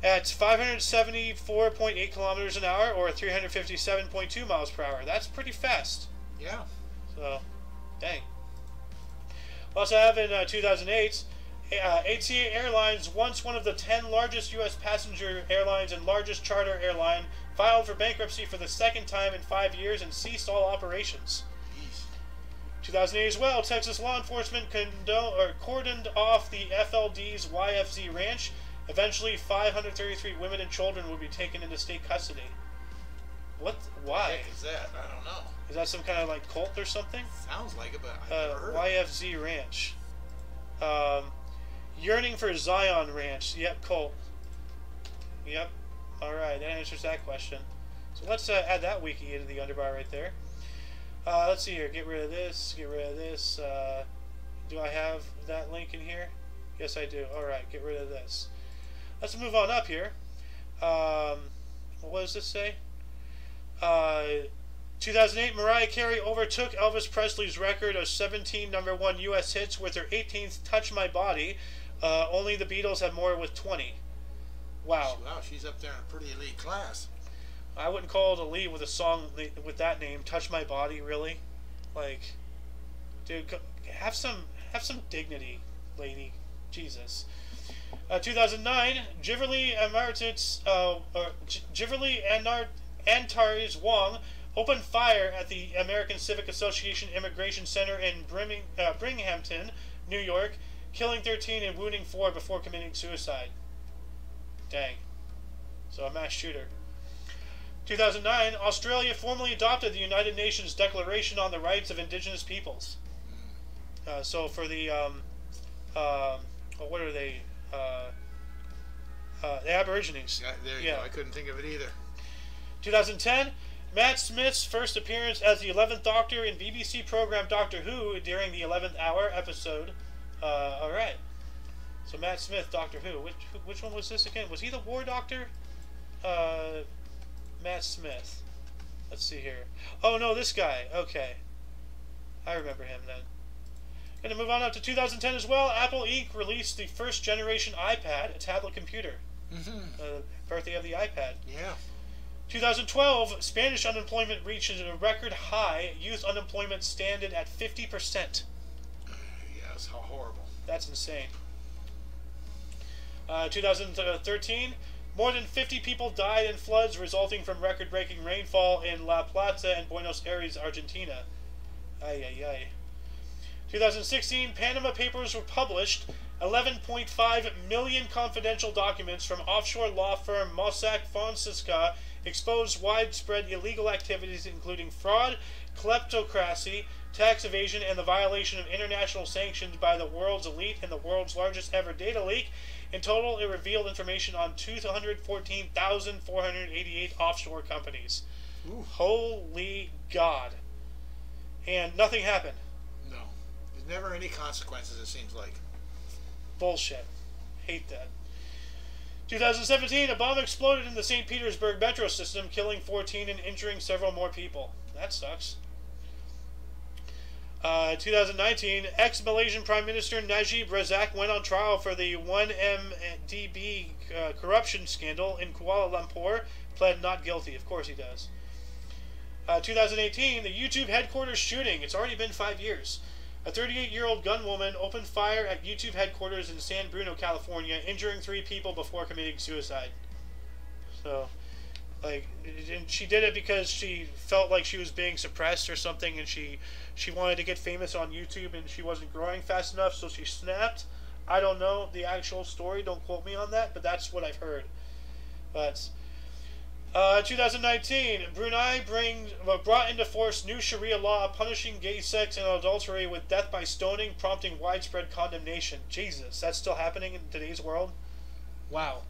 At 574.8 kilometers an hour, or 357.2 miles per hour. That's pretty fast. Yeah. So, dang. Also have in 2008, ATA Airlines, once one of the 10 largest U.S. passenger airlines and largest charter airline, filed for bankruptcy for the second time in 5 years and ceased all operations. 2008 as well, Texas law enforcement cordoned off the FLD's YFZ ranch. Eventually, 533 women and children would be taken into state custody. What? Why? What the heck is that? I don't know. Is that some kind of like cult or something? Sounds like it, but I've never heard YFZ of it. Ranch. Yearning for Zion Ranch. Yep, cult. Yep. All right, that answers that question. So let's add that wiki into the underbar right there. Let's see here. Get rid of this. Get rid of this. Do I have that link in here? Yes, I do. All right. Get rid of this. Let's move on up here. What does this say? 2008, Mariah Carey overtook Elvis Presley's record of 17 number one U.S. hits with her 18th "Touch My Body." Only the Beatles had more with 20. Wow. Wow, she's up there in a pretty elite class. I wouldn't call it a lead with a song with that name. Touch My Body, really? Like, dude, have some dignity, lady. Jesus. 2009, Jiverly Antares Wong opened fire at the American Civic Association Immigration Center in Binghamton, New York, killing 13 and wounding 4 before committing suicide. Dang. So a mass shooter. 2009, Australia formally adopted the United Nations Declaration on the Rights of Indigenous Peoples. So for the, what are they? The Aborigines. Yeah, there you go. I couldn't think of it either. 2010, Matt Smith's first appearance as the 11th Doctor in BBC program Doctor Who during the 11th Hour episode. All right. So Matt Smith, Doctor Who. Which one was this again? Was he the War Doctor? Matt Smith. Let's see here. Oh, no, this guy. Okay. I remember him then. Going to move on up to 2010 as well. Apple Inc. released the first-generation iPad, a tablet computer. Birthday of the iPad. Yeah. 2012, Spanish unemployment reaches a record high. Youth unemployment standing at 50%. Yeah, that's horrible. That's insane. 2013... More than 50 people died in floods resulting from record-breaking rainfall in La Plata and Buenos Aires, Argentina. Ay, ay, ay. 2016, Panama Papers were published. 11.5 million confidential documents from offshore law firm Mossack Fonseca exposed widespread illegal activities including fraud, kleptocracy, tax evasion, and the violation of international sanctions by the world's elite in the world's largest ever data leak. In total, it revealed information on 214,488 offshore companies. Ooh. Holy God. And nothing happened. No. There's never any consequences, it seems like. Bullshit. Hate that. 2017, a bomb exploded in the St. Petersburg metro system, killing 14 and injuring several more people. That sucks. 2019, ex-Malaysian Prime Minister Najib Razak went on trial for the 1MDB corruption scandal in Kuala Lumpur. Pled not guilty. Of course he does. 2018, the YouTube headquarters shooting. It's already been 5 years. A 38-year-old gunwoman opened fire at YouTube headquarters in San Bruno, California, injuring 3 people before committing suicide. So, like, and she did it because she felt like she was being suppressed or something, and she wanted to get famous on YouTube, and she wasn't growing fast enough, so she snapped. I don't know the actual story. Don't quote me on that, but that's what I've heard. But... 2019, Brunei brought into force new Sharia law punishing gay sex and adultery with death by stoning, prompting widespread condemnation. Jesus, that's still happening in today's world? Wow.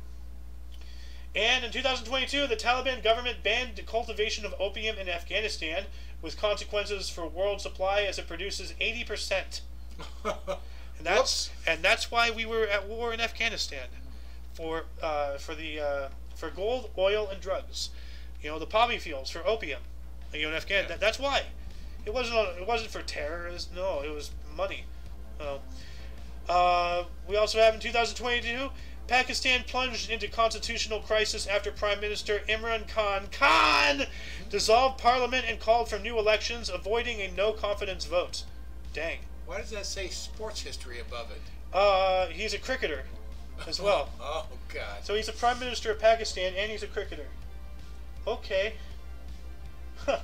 And in 2022, the Taliban government banned the cultivation of opium in Afghanistan, with consequences for world supply as it produces 80%. and that's why we were at war in Afghanistan for gold, oil, and drugs, you know, the poppy fields for opium, you know, in Afghanistan. Yeah. That's why. It wasn't for terrorists. No, it was money. We also have in 2022, Pakistan plunged into constitutional crisis after Prime Minister Imran Khan dissolved Parliament and called for new elections, avoiding a no-confidence vote. Dang. Why does that say sports history above it? He's a cricketer. As well. Oh, God. So he's a Prime Minister of Pakistan and he's a cricketer. Okay. Huh.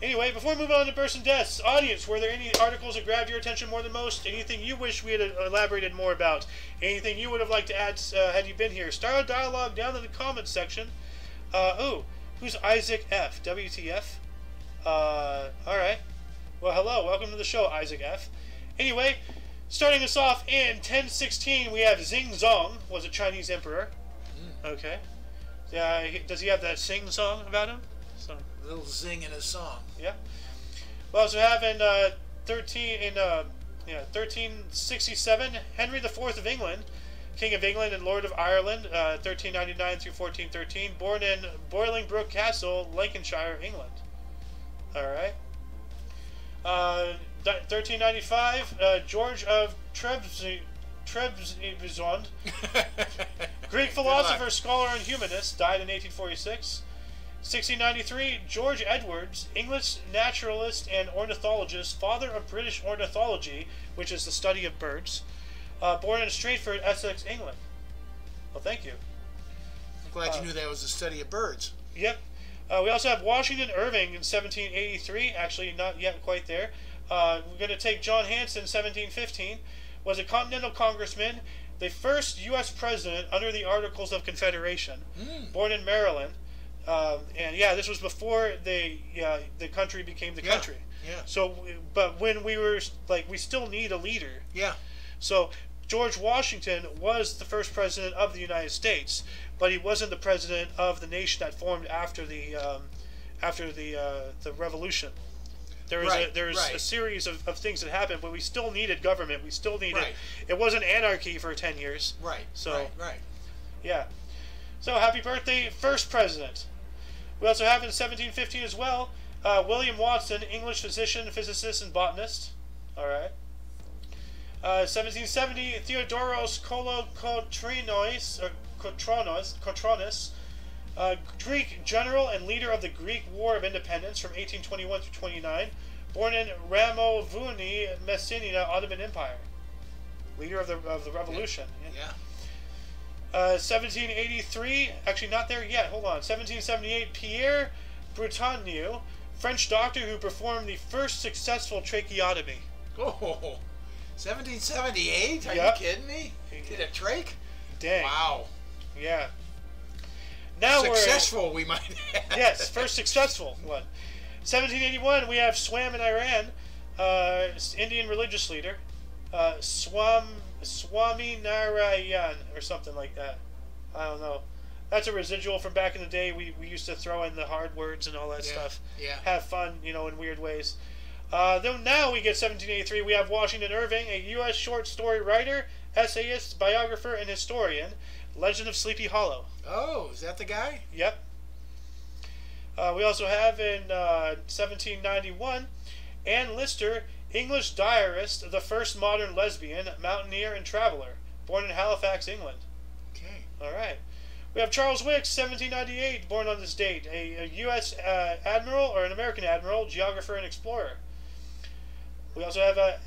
Anyway, before moving on to bursts and deaths, audience, were there any articles that grabbed your attention more than most? Anything you wish we had elaborated more about? Anything you would have liked to add had you been here? Start a dialogue down in the comments section. Who's Isaac F? WTF? Alright. Well, hello. Welcome to the show, Isaac F. Anyway... Starting us off in 1016, we have Xing Zong, was a Chinese emperor. Mm. Okay. Does he have that Xing song about him? So, a little Xing in his song. Yeah. We also have in 1367, Henry IV of England, King of England and Lord of Ireland, 1399 through 1413, born in Bolingbroke Castle, Lincolnshire, England. All right. 1395, George of Trebizond, Greek philosopher, scholar, and humanist, died in 1846. 1693, George Edwards, English naturalist and ornithologist, father of British ornithology, which is the study of birds, born in Stratford, Essex, England. Well, thank you. I'm glad you knew that was the study of birds. Yep. We also have Washington Irving in 1783, actually not yet quite there. We're going to take John Hanson, 1715, was a Continental Congressman, the first U.S. President under the Articles of Confederation, born in Maryland. And, yeah, this was before the country became the country. Yeah. So, but when we were, like, we still need a leader. Yeah. So George Washington was the first president of the United States, but he wasn't the president of the nation that formed after the Revolution. There was a series of things that happened, but we still needed government. We still needed... Right. It wasn't anarchy for 10 years. Right, so, right. Yeah. So, happy birthday, first president. We also have in 1750 as well, William Watson, English physician, physicist, and botanist. All right. 1770, Theodoros Kotronis, Greek general and leader of the Greek War of Independence from 1821 through 29, born in Ramovuni, Messina, Ottoman Empire, leader of the revolution. Yeah. 1783, actually not there yet. Hold on. 1778, Pierre Brutagneau, French doctor who performed the first successful tracheotomy. Oh, 1778? Are you kidding me? Did a trach? Dang. Wow. Yeah. Now successful, we might add. Yes, first successful one. 1781, we have Swam in Iran, Indian religious leader, Swami Narayan, or something like that. I don't know. That's a residual from back in the day. We used to throw in the hard words and all that stuff. Yeah. Have fun, you know, in weird ways. Though now we get 1783, we have Washington Irving, a U.S. short story writer, essayist, biographer, and historian. Legend of Sleepy Hollow. Oh, is that the guy? Yep. We also have in 1791, Anne Lister, English diarist, the first modern lesbian, mountaineer, and traveler, born in Halifax, England. Okay. All right. We have Charles Wicks, 1798, born on this date, a U.S. admiral, or an American admiral, geographer, and explorer. We also have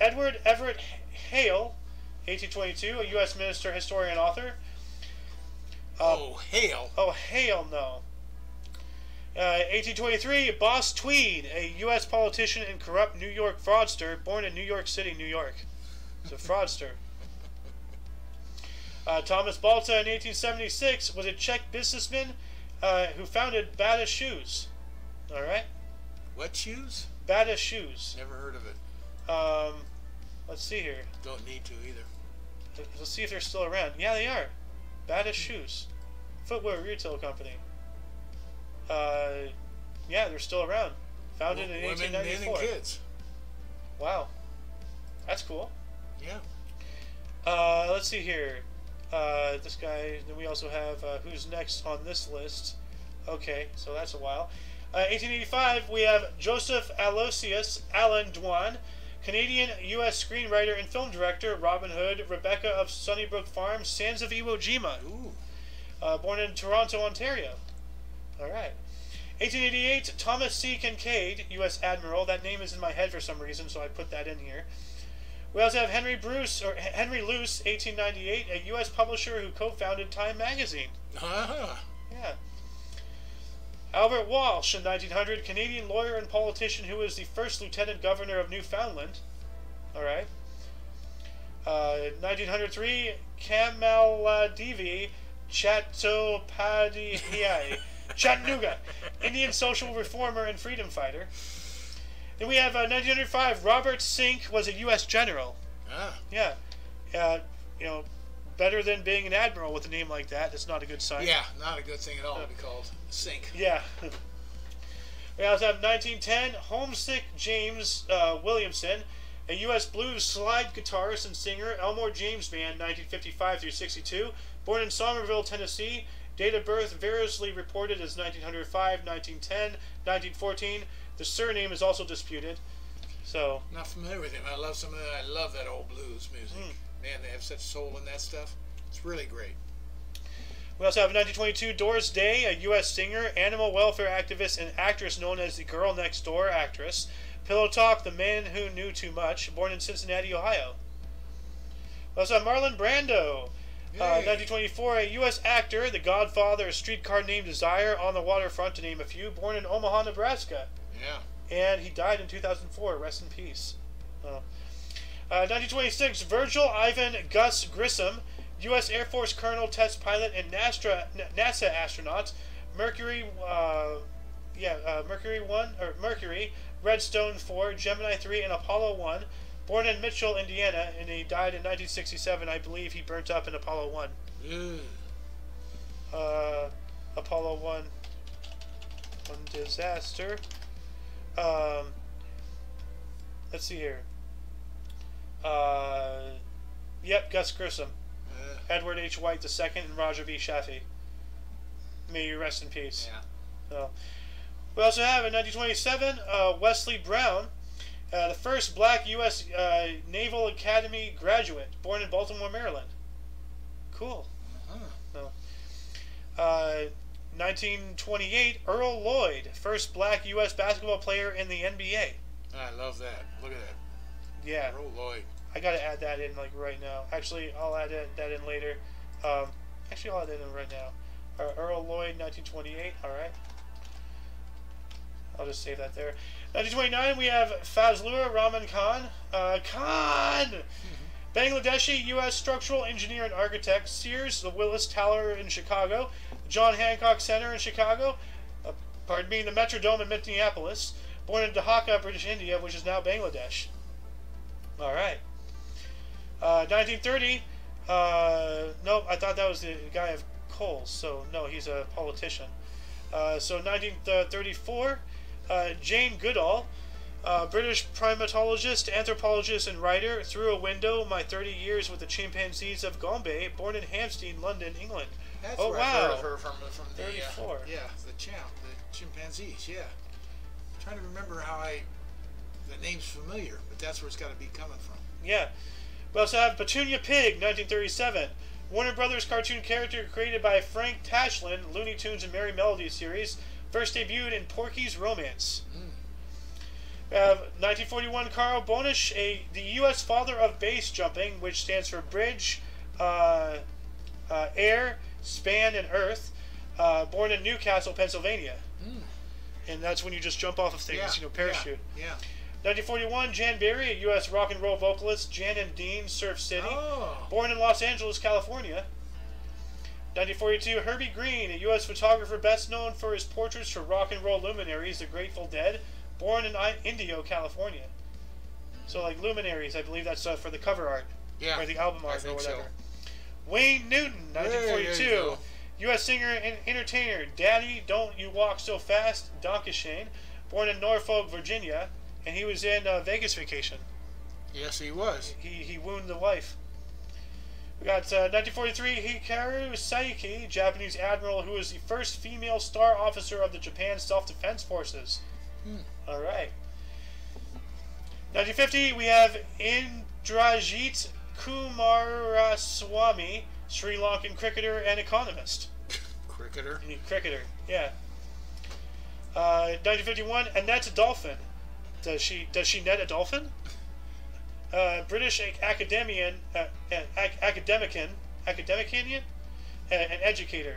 Edward Everett Hale, 1822, a U.S. minister, historian, author. Hale. Oh, Hale, no. 1823, Boss Tweed, a U.S. politician and corrupt New York fraudster, born in New York City, New York. He's a fraudster. Thomas Balta, in 1876, was a Czech businessman who founded Bata Shoes. All right? What shoes? Bata Shoes. Never heard of it. Let's see here. Don't need to either. Let's see if they're still around. Yeah, they are. Bata Shoes. Footwear retail company. Yeah, they're still around. Founded in 1894. Women, men, and kids. Wow. That's cool. Yeah. Let's see here. This guy. Then we also have who's next on this list. Okay, so that's a while. 1885, we have Joseph Aloysius Allen Dwan, Canadian U.S. screenwriter and film director, Robin Hood, Rebecca of Sunnybrook Farm, Sands of Iwo Jima. Ooh. Born in Toronto, Ontario. All right. 1888, Thomas C. Kincaid, U.S. admiral. That name is in my head for some reason, so I put that in here. We also have Henry Luce, 1898, a U.S. publisher who co-founded Time magazine. Ah. Yeah. Albert Walsh, in 1900, Canadian lawyer and politician who was the first lieutenant governor of Newfoundland. All right. 1903, Kamaladevi Chattopadhyay, Chattanooga, Indian social reformer and freedom fighter. Then we have 1905, Robert Sink was a U.S. general. Ah. Yeah. You know, better than being an admiral with a name like that. That's not a good sign. Yeah, not a good thing at all to be called Sink. Yeah. We also have 1910, Homesick James Williamson, a U.S. blues slide guitarist and singer, Elmore James Band, 1955 through 62, born in Somerville, Tennessee, date of birth variously reported as 1905, 1910, 1914. The surname is also disputed. So not familiar with him. I love some of that. I love that old blues music. Man, they have such soul in that stuff. It's really great. We also have 1922, Doris Day, a U.S. singer, animal welfare activist, and actress known as the Girl Next Door actress. Pillow Talk, The Man Who Knew Too Much, born in Cincinnati, Ohio. We also have Marlon Brando, 1924, a U.S. actor, the Godfather, A Streetcar Named Desire, On the Waterfront, to name a few, born in Omaha, Nebraska. Yeah. And he died in 2004. Rest in peace. 1926, Virgil Ivan Gus Grissom, U.S. Air Force colonel, test pilot, and NASA astronaut. Mercury, Redstone 4, Gemini 3, and Apollo 1. Born in Mitchell, Indiana, and he died in 1967. I believe he burnt up in Apollo 1. Apollo 1, one disaster. Let's see here. Yep, Gus Grissom. Edward H. White II and Roger B. Chaffee. May you rest in peace. Yeah. We also have in 1927 Wesley Brown, the first black U.S. Naval Academy graduate, born in Baltimore, Maryland. Cool. 1928 Earl Lloyd, first black U.S. basketball player in the NBA. I love that. Look at that. Yeah. Earl Lloyd. I gotta add that in like right now. Actually, I'll add that in later. I'll add that in right now. Earl Lloyd, 1928. All right. I'll just save that there. 1929, we have Fazlur Rahman Khan. Bangladeshi U.S. structural engineer and architect. Sears, the Willis Tower in Chicago. The John Hancock Center in Chicago. Pardon me, the Metrodome in Minneapolis. Born in Dhaka, British India, which is now Bangladesh. All right. 1930. Nope, I thought that was the guy of Coles. So, no, he's a politician. So, 1934. Jane Goodall, British primatologist, anthropologist, and writer. Through a Window, My 30 Years with the Chimpanzees of Gombe, born in Hampstead, London, England. That's oh, where wow. I heard her from the 34. Yeah, the chimpanzees, yeah. I'm trying to remember how the name's familiar, but that's where it's got to be coming from. Yeah. We also have Petunia Pig, 1937. Warner Brothers cartoon character created by Frank Tashlin, Looney Tunes and Merry Melody series. First debuted in Porky's Romance. We have 1941 Carl Bonish, the U.S. father of base jumping, which stands for bridge, air, span, and earth, born in Newcastle, Pennsylvania. And that's when you just jump off of things, you know, parachute. 1941 Jan Berry, a U.S. rock and roll vocalist, Jan and Dean, Surf City, born in Los Angeles, California. 1942, Herbie Green, a U.S. photographer best known for his portraits for rock and roll luminaries, the Grateful Dead, born in Indio, California. So, like, luminaries, I believe that's for the cover art. Yeah. Or the album art or whatever. So. Wayne Newton, 1942, U.S. singer and entertainer, Daddy, Don't You Walk So Fast, Donkey Shane, born in Norfolk, Virginia, and he was in Vegas Vacation. Yes, he was. He wounded the wife. We got 1943, Hikaru Saiki, Japanese admiral who was the first female star officer of the Japan Self-Defense Forces. All right. 1950, we have Indrajit Kumaraswamy, Sri Lankan cricketer and economist. Cricketer, yeah. 1951, Annette Dolphin. Does she net a dolphin? British academician, an educator.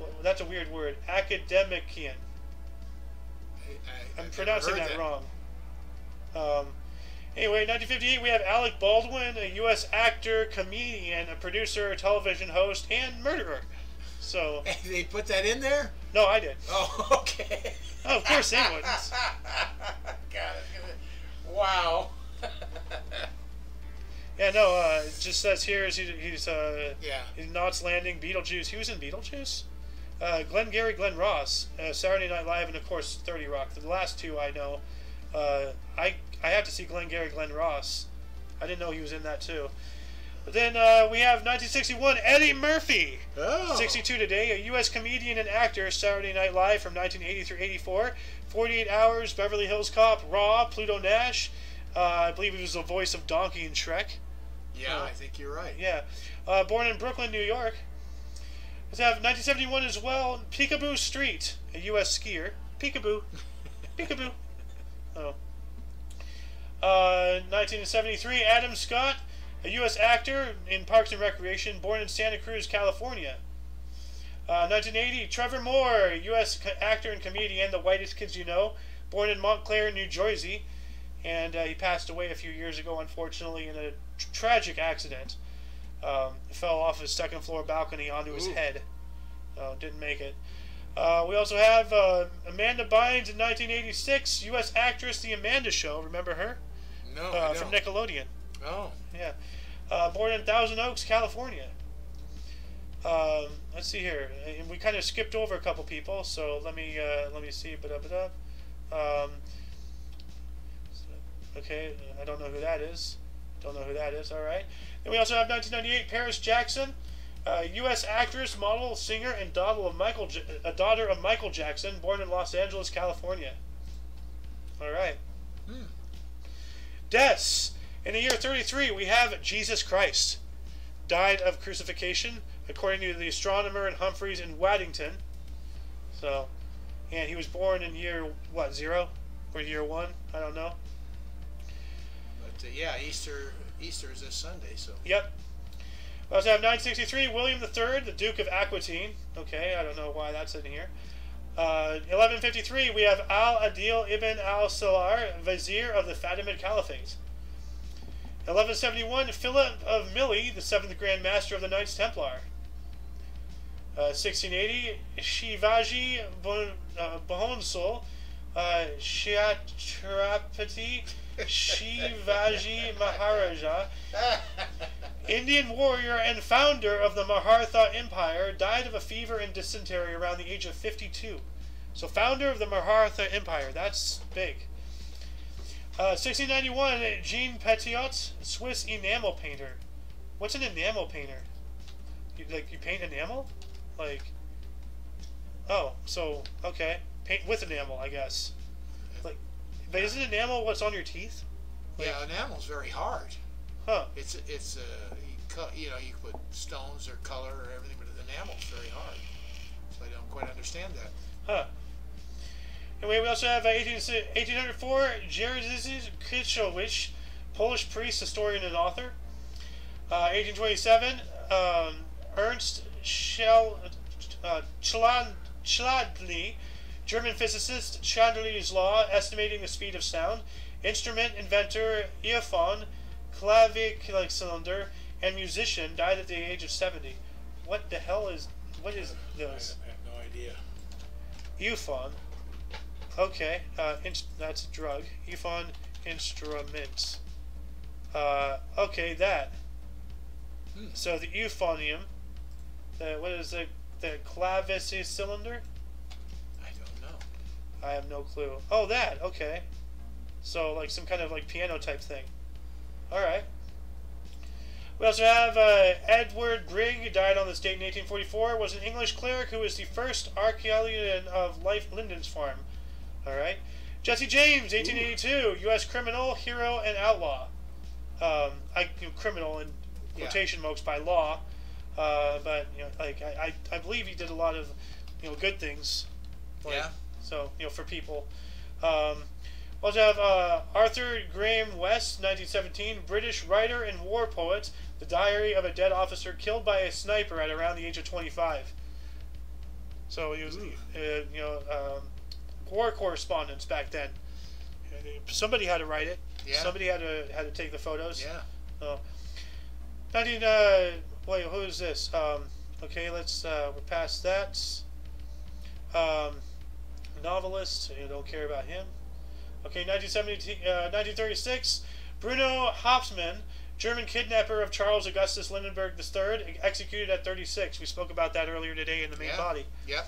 Well, that's a weird word. Academician. I'm pronouncing that wrong. Anyway, 1958, we have Alec Baldwin, a U.S. actor, comedian, a producer, television host, and murderer. So they put that in there? No, I did. Oh, okay. Oh, of course they wouldn't. God, wow. Yeah, no, it just says here he's Knots Landing, Beetlejuice. He was in Beetlejuice. Glengarry Glen Ross, Saturday Night Live, and of course 30 Rock. The last two I know. I have to see Glengarry Glen Ross. I didn't know he was in that too. But then we have 1961 Eddie Murphy, 62 today, a U.S. comedian and actor, Saturday Night Live from 1980 through 84, 48 Hours, Beverly Hills Cop, Raw, Pluto Nash. I believe he was the voice of Donkey in Shrek. Yeah, I think you're right. Yeah. Born in Brooklyn, New York. Let's have 1971 as well, Peekaboo Street, a U.S. skier. Peekaboo. Peekaboo. Oh. 1973, Adam Scott, a U.S. actor in Parks and Recreation, born in Santa Cruz, California. 1980, Trevor Moore, a U.S. actor and comedian, the whitest kids you know, born in Montclair, New Jersey. And he passed away a few years ago, unfortunately, in a tragic accident. Fell off his second-floor balcony onto his head. Didn't make it. We also have Amanda Bynes in 1986, U.S. actress, The Amanda Show. Remember her? No, I don't. From Nickelodeon. Oh. Yeah. Born in Thousand Oaks, California. Let's see here. And we kind of skipped over a couple people, so let me see. Okay, I don't know who that is. All right. Then we also have 1998, Paris Jackson, U.S. actress, model, singer, and daughter of Michael Jackson, born in Los Angeles, California. All right. Deaths. In the year 33, we have Jesus Christ. Died of crucifixion, according to the astronomer and Humphreys in Waddington. So, and he was born in year, what, 0? Or year 1? I don't know. Yeah, Easter is this Sunday, so. Yep. We also have 963, William III, the Duke of Aquitaine. Okay, I don't know why that's in here. 1153, we have Al-Adil ibn al-Salar, Vizier of the Fatimid Caliphate. 1171, Philip of Mili, the 7th Grand Master of the Knights Templar. 1680, Shivaji Bhonsle, Chhatrapati Shivaji Maharaja, Indian warrior and founder of the Mahartha Empire, died of a fever and dysentery around the age of 52. So founder of the Mahartha Empire, that's big. 1691, Jean Petiot, Swiss enamel painter. What's an enamel painter? You paint enamel? Like, oh, so, okay. Paint with enamel, I guess. Like, but isn't enamel what's on your teeth? Like, yeah, enamel's very hard. Huh. It's you know, you put stones or color or everything, but the enamel's very hard. So I don't quite understand that. Huh. Anyway, we also have 1804, Jerzy Kicowicz, Polish priest, historian, and author. 1827, Ernst Chladni, German physicist, Chandelier's law, estimating the speed of sound, instrument inventor, Eophon, claviculander, and musician, died at the age of 70. What the hell is, what is this? I have no idea. Eophon. Okay, that's a drug. Eophon instruments. Okay, that. So the euphonium, what is the claviculander? I don't know. I have no clue. Oh, that, okay. So like some kind of like piano type thing. All right. We also have Edward Brigg, who died on this date in 1844, was an English cleric who was the first archaeologist of Life Linden's Farm. All right. Jesse James, 1882, U.S. criminal, hero, and outlaw. Criminal in quotation marks by law, but you know, like I believe he did a lot of, you know, good things. Like, yeah. So you know, for people. We also have Arthur Graham West, 1917, British writer and war poet. The Diary of a Dead Officer, killed by a sniper at around the age of 25. So he was, you know, war correspondence back then. Somebody had to write it. Yeah. Somebody had to take the photos. Yeah. So, wait, who is this? Okay, let's we're past that. Novelist, you don't care about him. Okay, 1936, Bruno Hauptmann, German kidnapper of Charles Augustus Lindenberg III, executed at 36. We spoke about that earlier today in the main body. Yeah.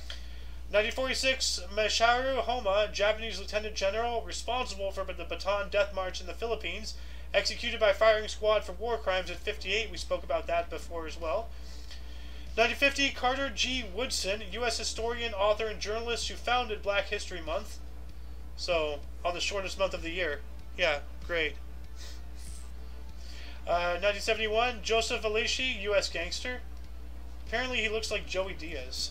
1946, Masaru Homma, Japanese lieutenant general responsible for the Bataan Death March in the Philippines, executed by firing squad for war crimes at 58. We spoke about that before as well. 1950, Carter G. Woodson, U.S. historian, author, and journalist who founded Black History Month. So, on the shortest month of the year. Yeah, great. 1971, Joseph Alici, U.S. gangster. Apparently he looks like Joey Diaz.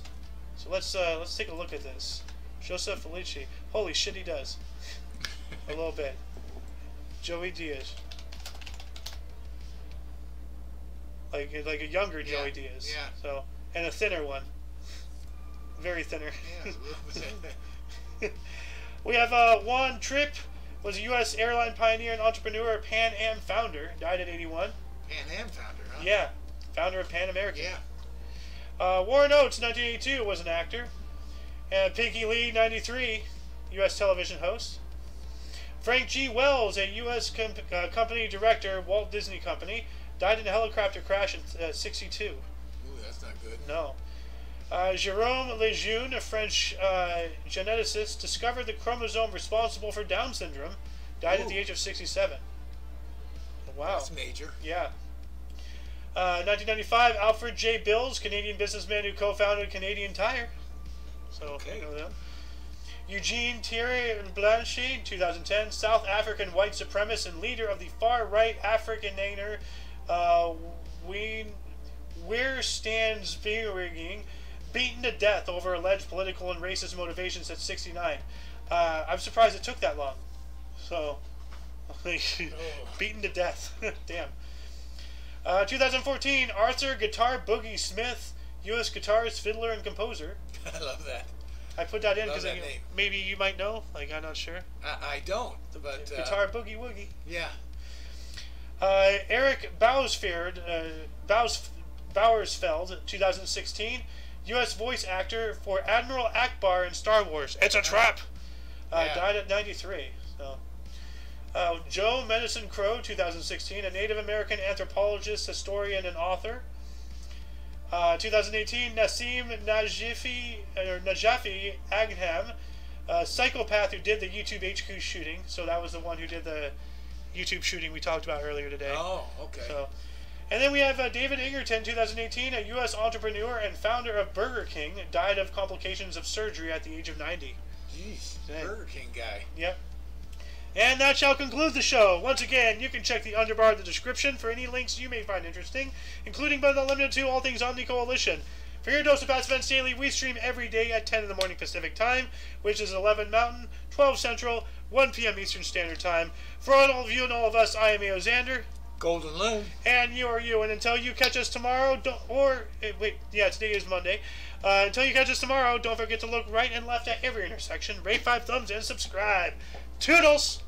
So let's take a look at this. Joseph Alici. Holy shit, he does. A little bit. Joey Diaz. Like a younger Joey Diaz. Yeah. So, and a thinner one. Very thinner. Yeah, We have Juan Trippe, was a U.S. airline pioneer and entrepreneur, Pan Am founder, died at 81. Pan Am founder, huh? Yeah, founder of Pan American. Yeah. Warren Oates, 1982, was an actor. And Pinky Lee, 93, U.S. television host. Frank G. Wells, a U.S. company director, Walt Disney Company, died in a helicopter crash at 62. Ooh, that's not good. No. Jérôme Lejeune, a French geneticist, discovered the chromosome responsible for Down syndrome, died at the age of 67. Wow. That's major. Yeah. 1995, Alfred J. Bills, Canadian businessman who co-founded Canadian Tire. So, okay. You know them. Eugene Thierry Blanchet, 2010, South African white supremacist and leader of the far-right Afrikaner Weerstandsbeweging, beaten to death over alleged political and racist motivations at 69. I'm surprised it took that long. So, beaten to death. Damn. 2014, Arthur Guitar Boogie Smith, U.S. guitarist, fiddler, and composer. I love that. I I put that in because maybe you might know. Like, I'm not sure. I don't. But Guitar Boogie Woogie. Yeah. Eric Bowersfeld, 2016, U.S. voice actor for Admiral Akbar in Star Wars. It's a trap. Died at 93. So. Joe Medicine Crow, 2016, a Native American anthropologist, historian, and author. 2018, Nassim Najafi Aghdam, a psychopath who did the YouTube HQ shooting. So that was the one who did the YouTube shooting we talked about earlier today. Oh, okay. So, and then we have David Ingerton, 2018, a U.S. entrepreneur and founder of Burger King, died of complications of surgery at the age of 90. Jeez, Burger King guy. Yep. And that shall conclude the show. Once again, you can check the underbar of the description for any links you may find interesting, including but not limited to all things Omni-Coalition. For your dose of past events daily, we stream every day at 10 in the morning Pacific Time, which is 11 Mountain, 12 Central, 1 p.m. Eastern Standard Time. For all of you and all of us, I am A.O. Zander. Golden Loon. And you are you. And until you catch us tomorrow, today is Monday. Until you catch us tomorrow, don't forget to look right and left at every intersection, rate 5 thumbs, and subscribe. Toodles!